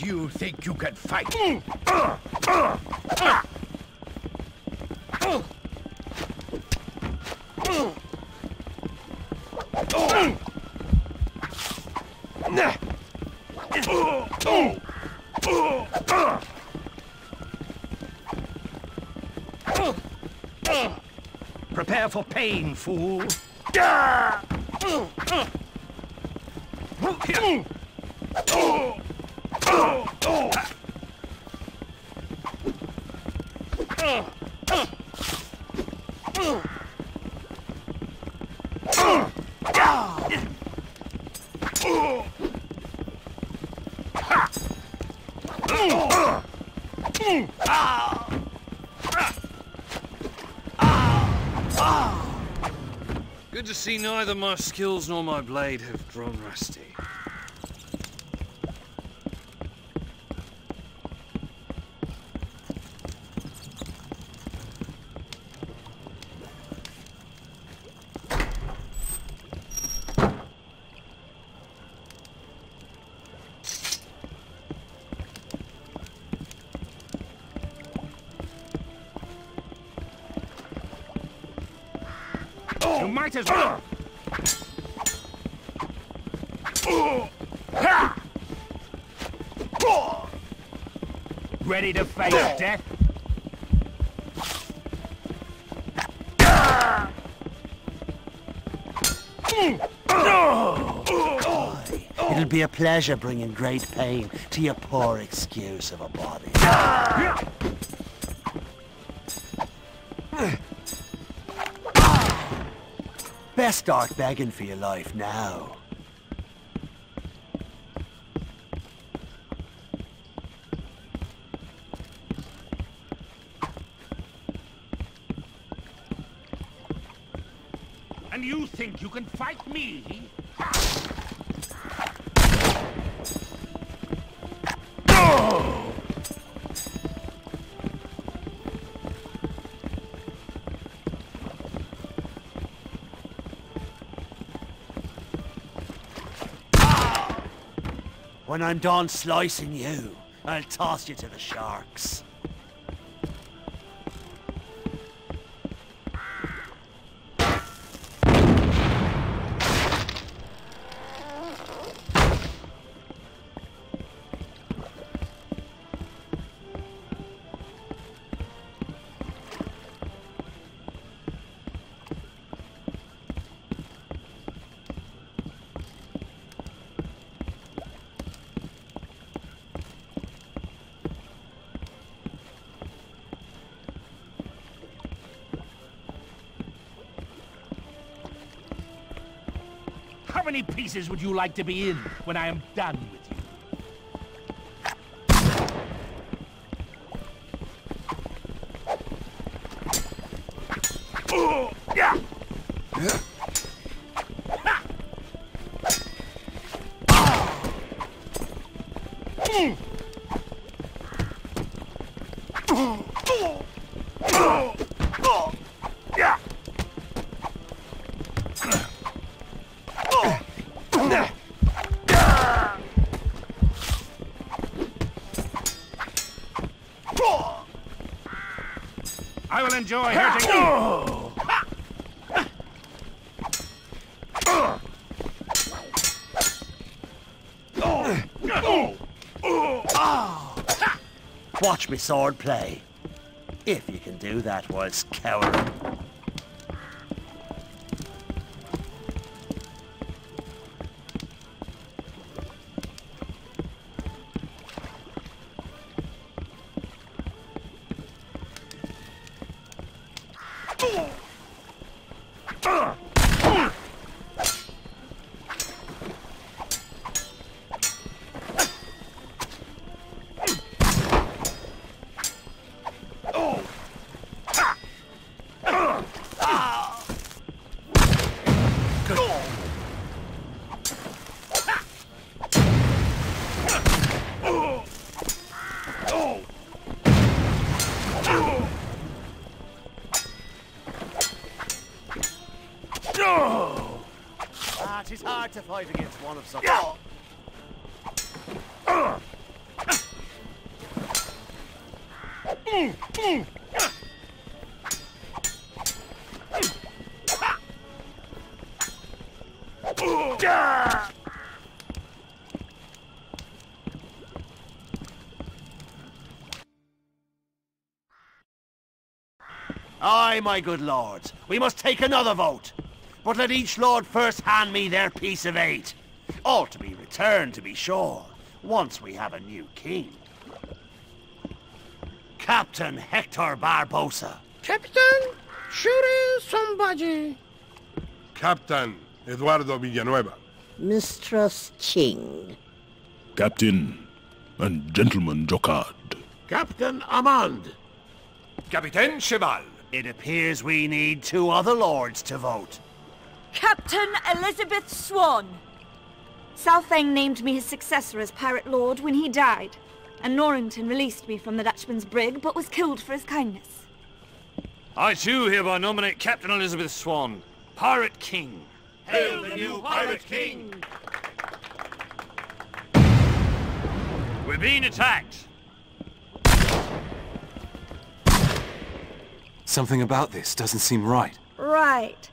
you think you can fight? Prepare for pain, fool. Good to see neither my skills nor my blade have grown rusty. As well. Ready to face death? It'll be a pleasure bringing great pain to your poor excuse of a body. Best start begging for your life now. And you think you can fight me? When I'm done slicing you, I'll toss you to the sharks. How many pieces would you like to be in when I am done with you? Enjoy hurting you. Oh. Oh. Oh. Oh. Watch me sword play, if you can do that whilst cowering. It's hard to fight against one of something. Move! Move! Aye, my good lords, we must take another vote. But let each lord first hand me their piece of eight. All to be returned, to be sure, once we have a new king. Captain Hector Barbossa. Captain Shuri Sambaji. Captain Eduardo Villanueva. Mistress Ching. Captain and Gentleman Jocard. Captain Ammand. Captain Chevalle. It appears we need two other lords to vote. Captain Elizabeth Swan. Sao Feng named me his successor as pirate lord when he died, and Norrington released me from the Dutchman's brig, but was killed for his kindness. I too hereby nominate Captain Elizabeth Swan, Pirate King. Hail the new Pirate King! We're being attacked. Something about this doesn't seem right. Right.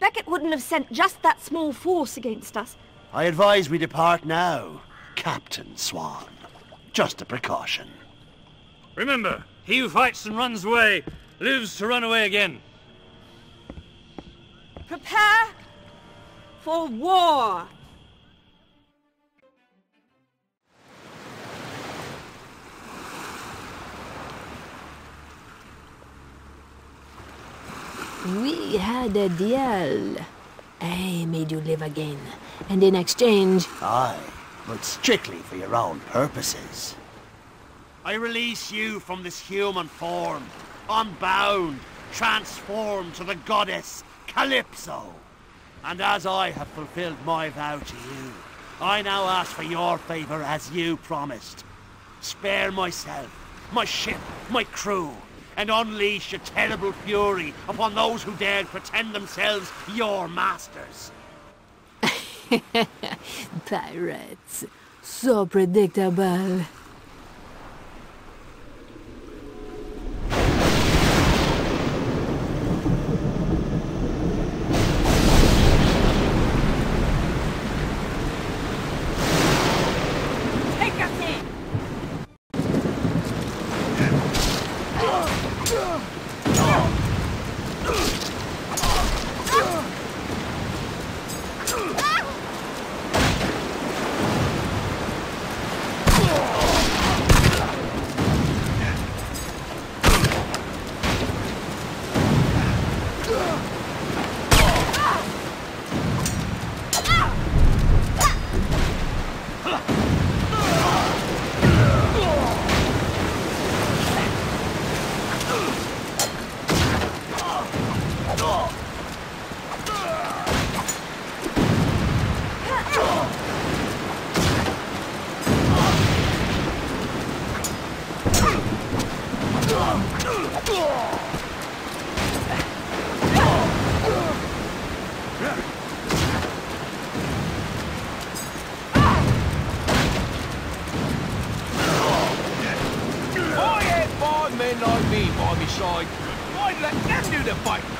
Beckett wouldn't have sent just that small force against us. I advise we depart now, Captain Swan. Just a precaution. Remember, he who fights and runs away lives to run away again. Prepare for war! We had a deal. I made you live again, and in exchange... Aye, but strictly for your own purposes. I release you from this human form, unbound, transformed to the goddess Calypso. And as I have fulfilled my vow to you, I now ask for your favor as you promised. Spare myself, my ship, my crew, and unleash a terrible fury upon those who dared pretend themselves your masters. Pirates. So predictable. Fight! Ah!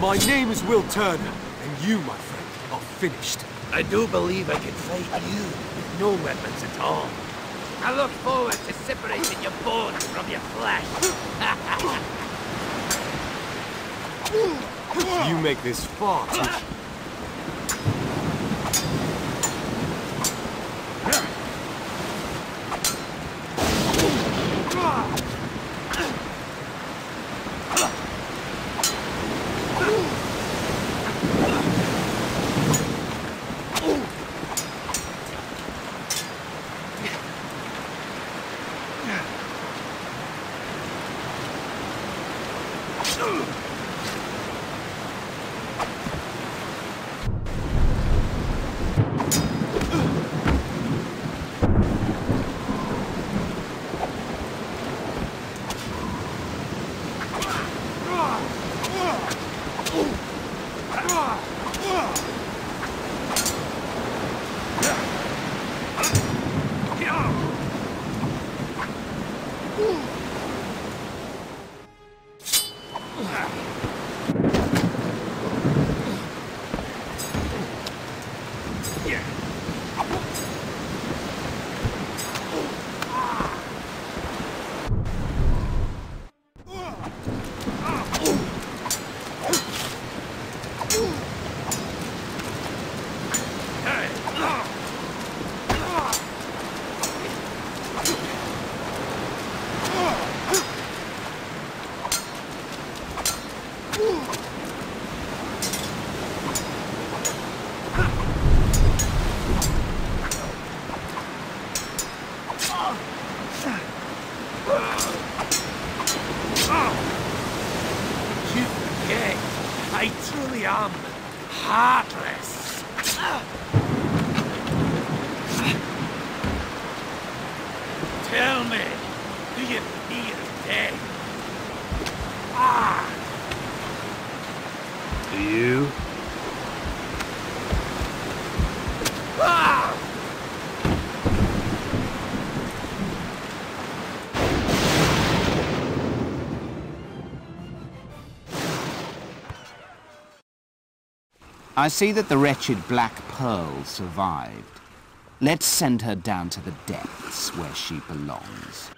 My name is Will Turner, and you, my friend, are finished. I do believe I can fight you with no weapons at all. I look forward to separating your bones from your flesh. You make this far too... I see that the wretched Black Pearl survived. Let's send her down to the depths where she belongs.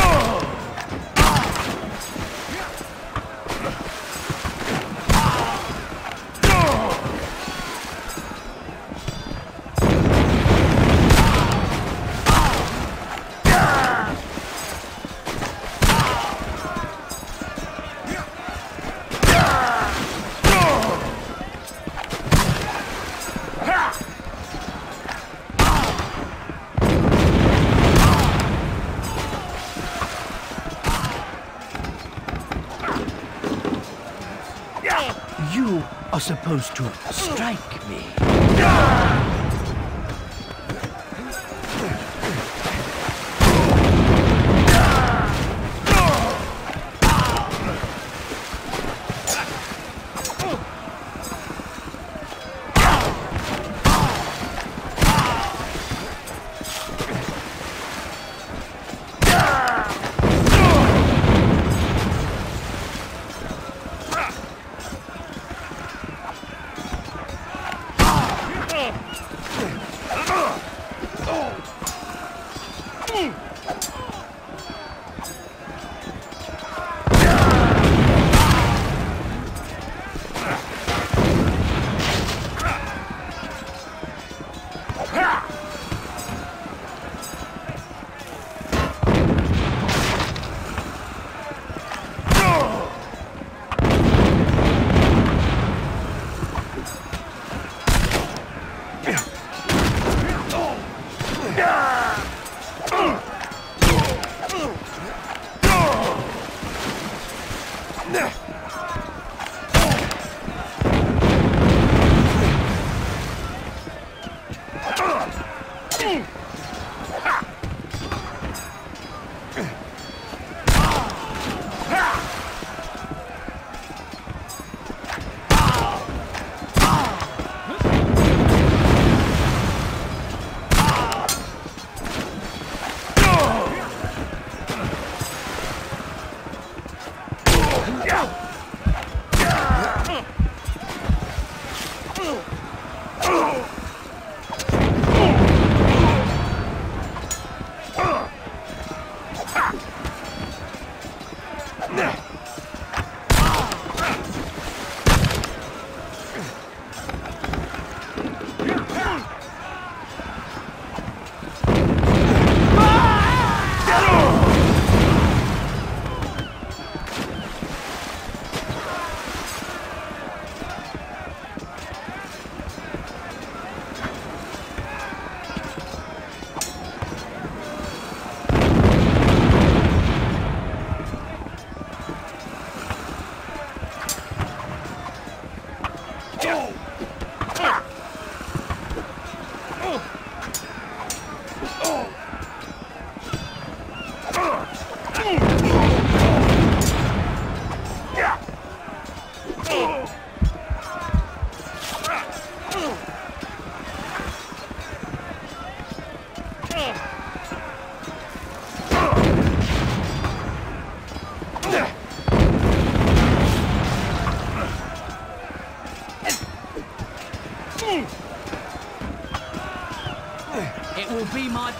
Oh! are supposed to strike me.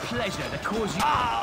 Pleasure to cause you... Ah!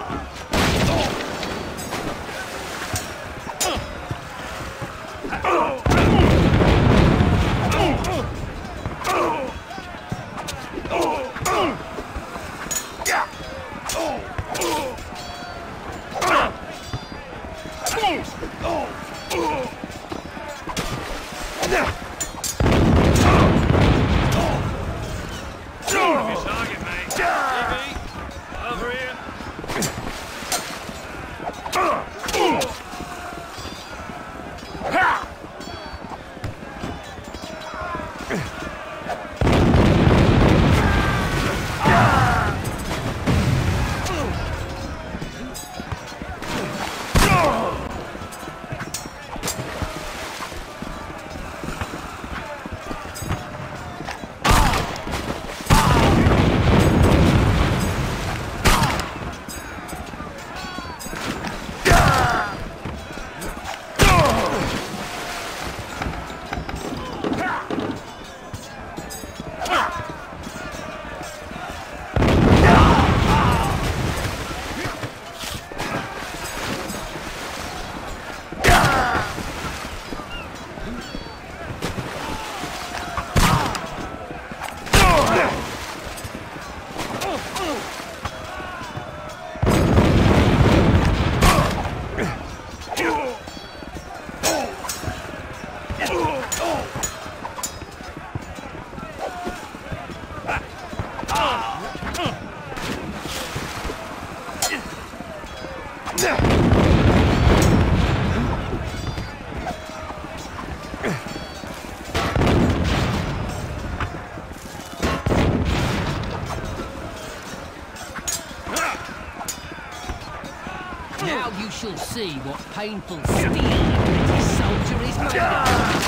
shall see what painful steel a British soldier is made of.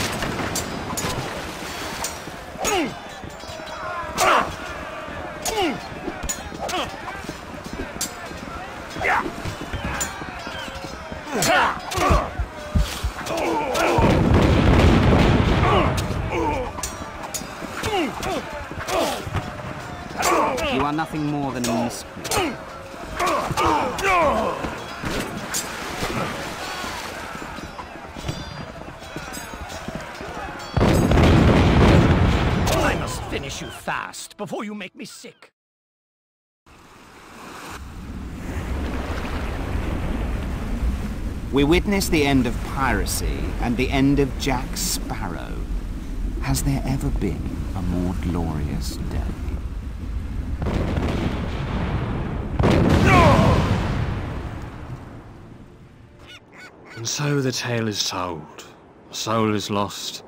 You are nothing more than a miscreant. I must finish you fast before you make me sick. We witness the end of piracy and the end of Jack Sparrow. Has there ever been a more glorious day? And so the tale is told, the soul is lost,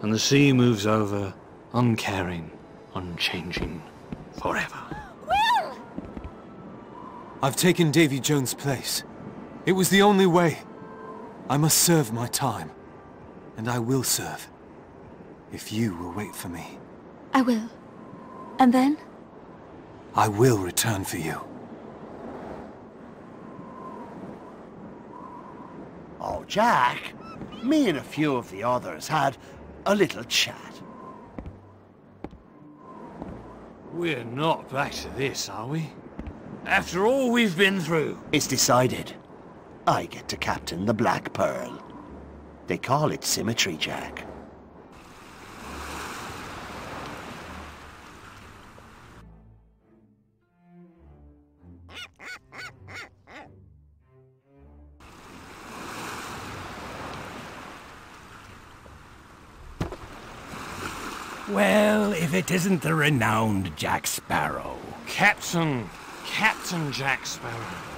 and the sea moves over, uncaring, unchanging, forever. Will! I've taken Davy Jones' place. It was the only way. I must serve my time, and I will serve, if you will wait for me. I will. And then? I will return for you. Oh, Jack, me and a few of the others had a little chat. We're not back to this, are we? After all we've been through. It's decided. I get to captain the Black Pearl. They call it symmetry, Jack. Well, if it isn't the renowned Jack Sparrow. Captain, Captain Jack Sparrow.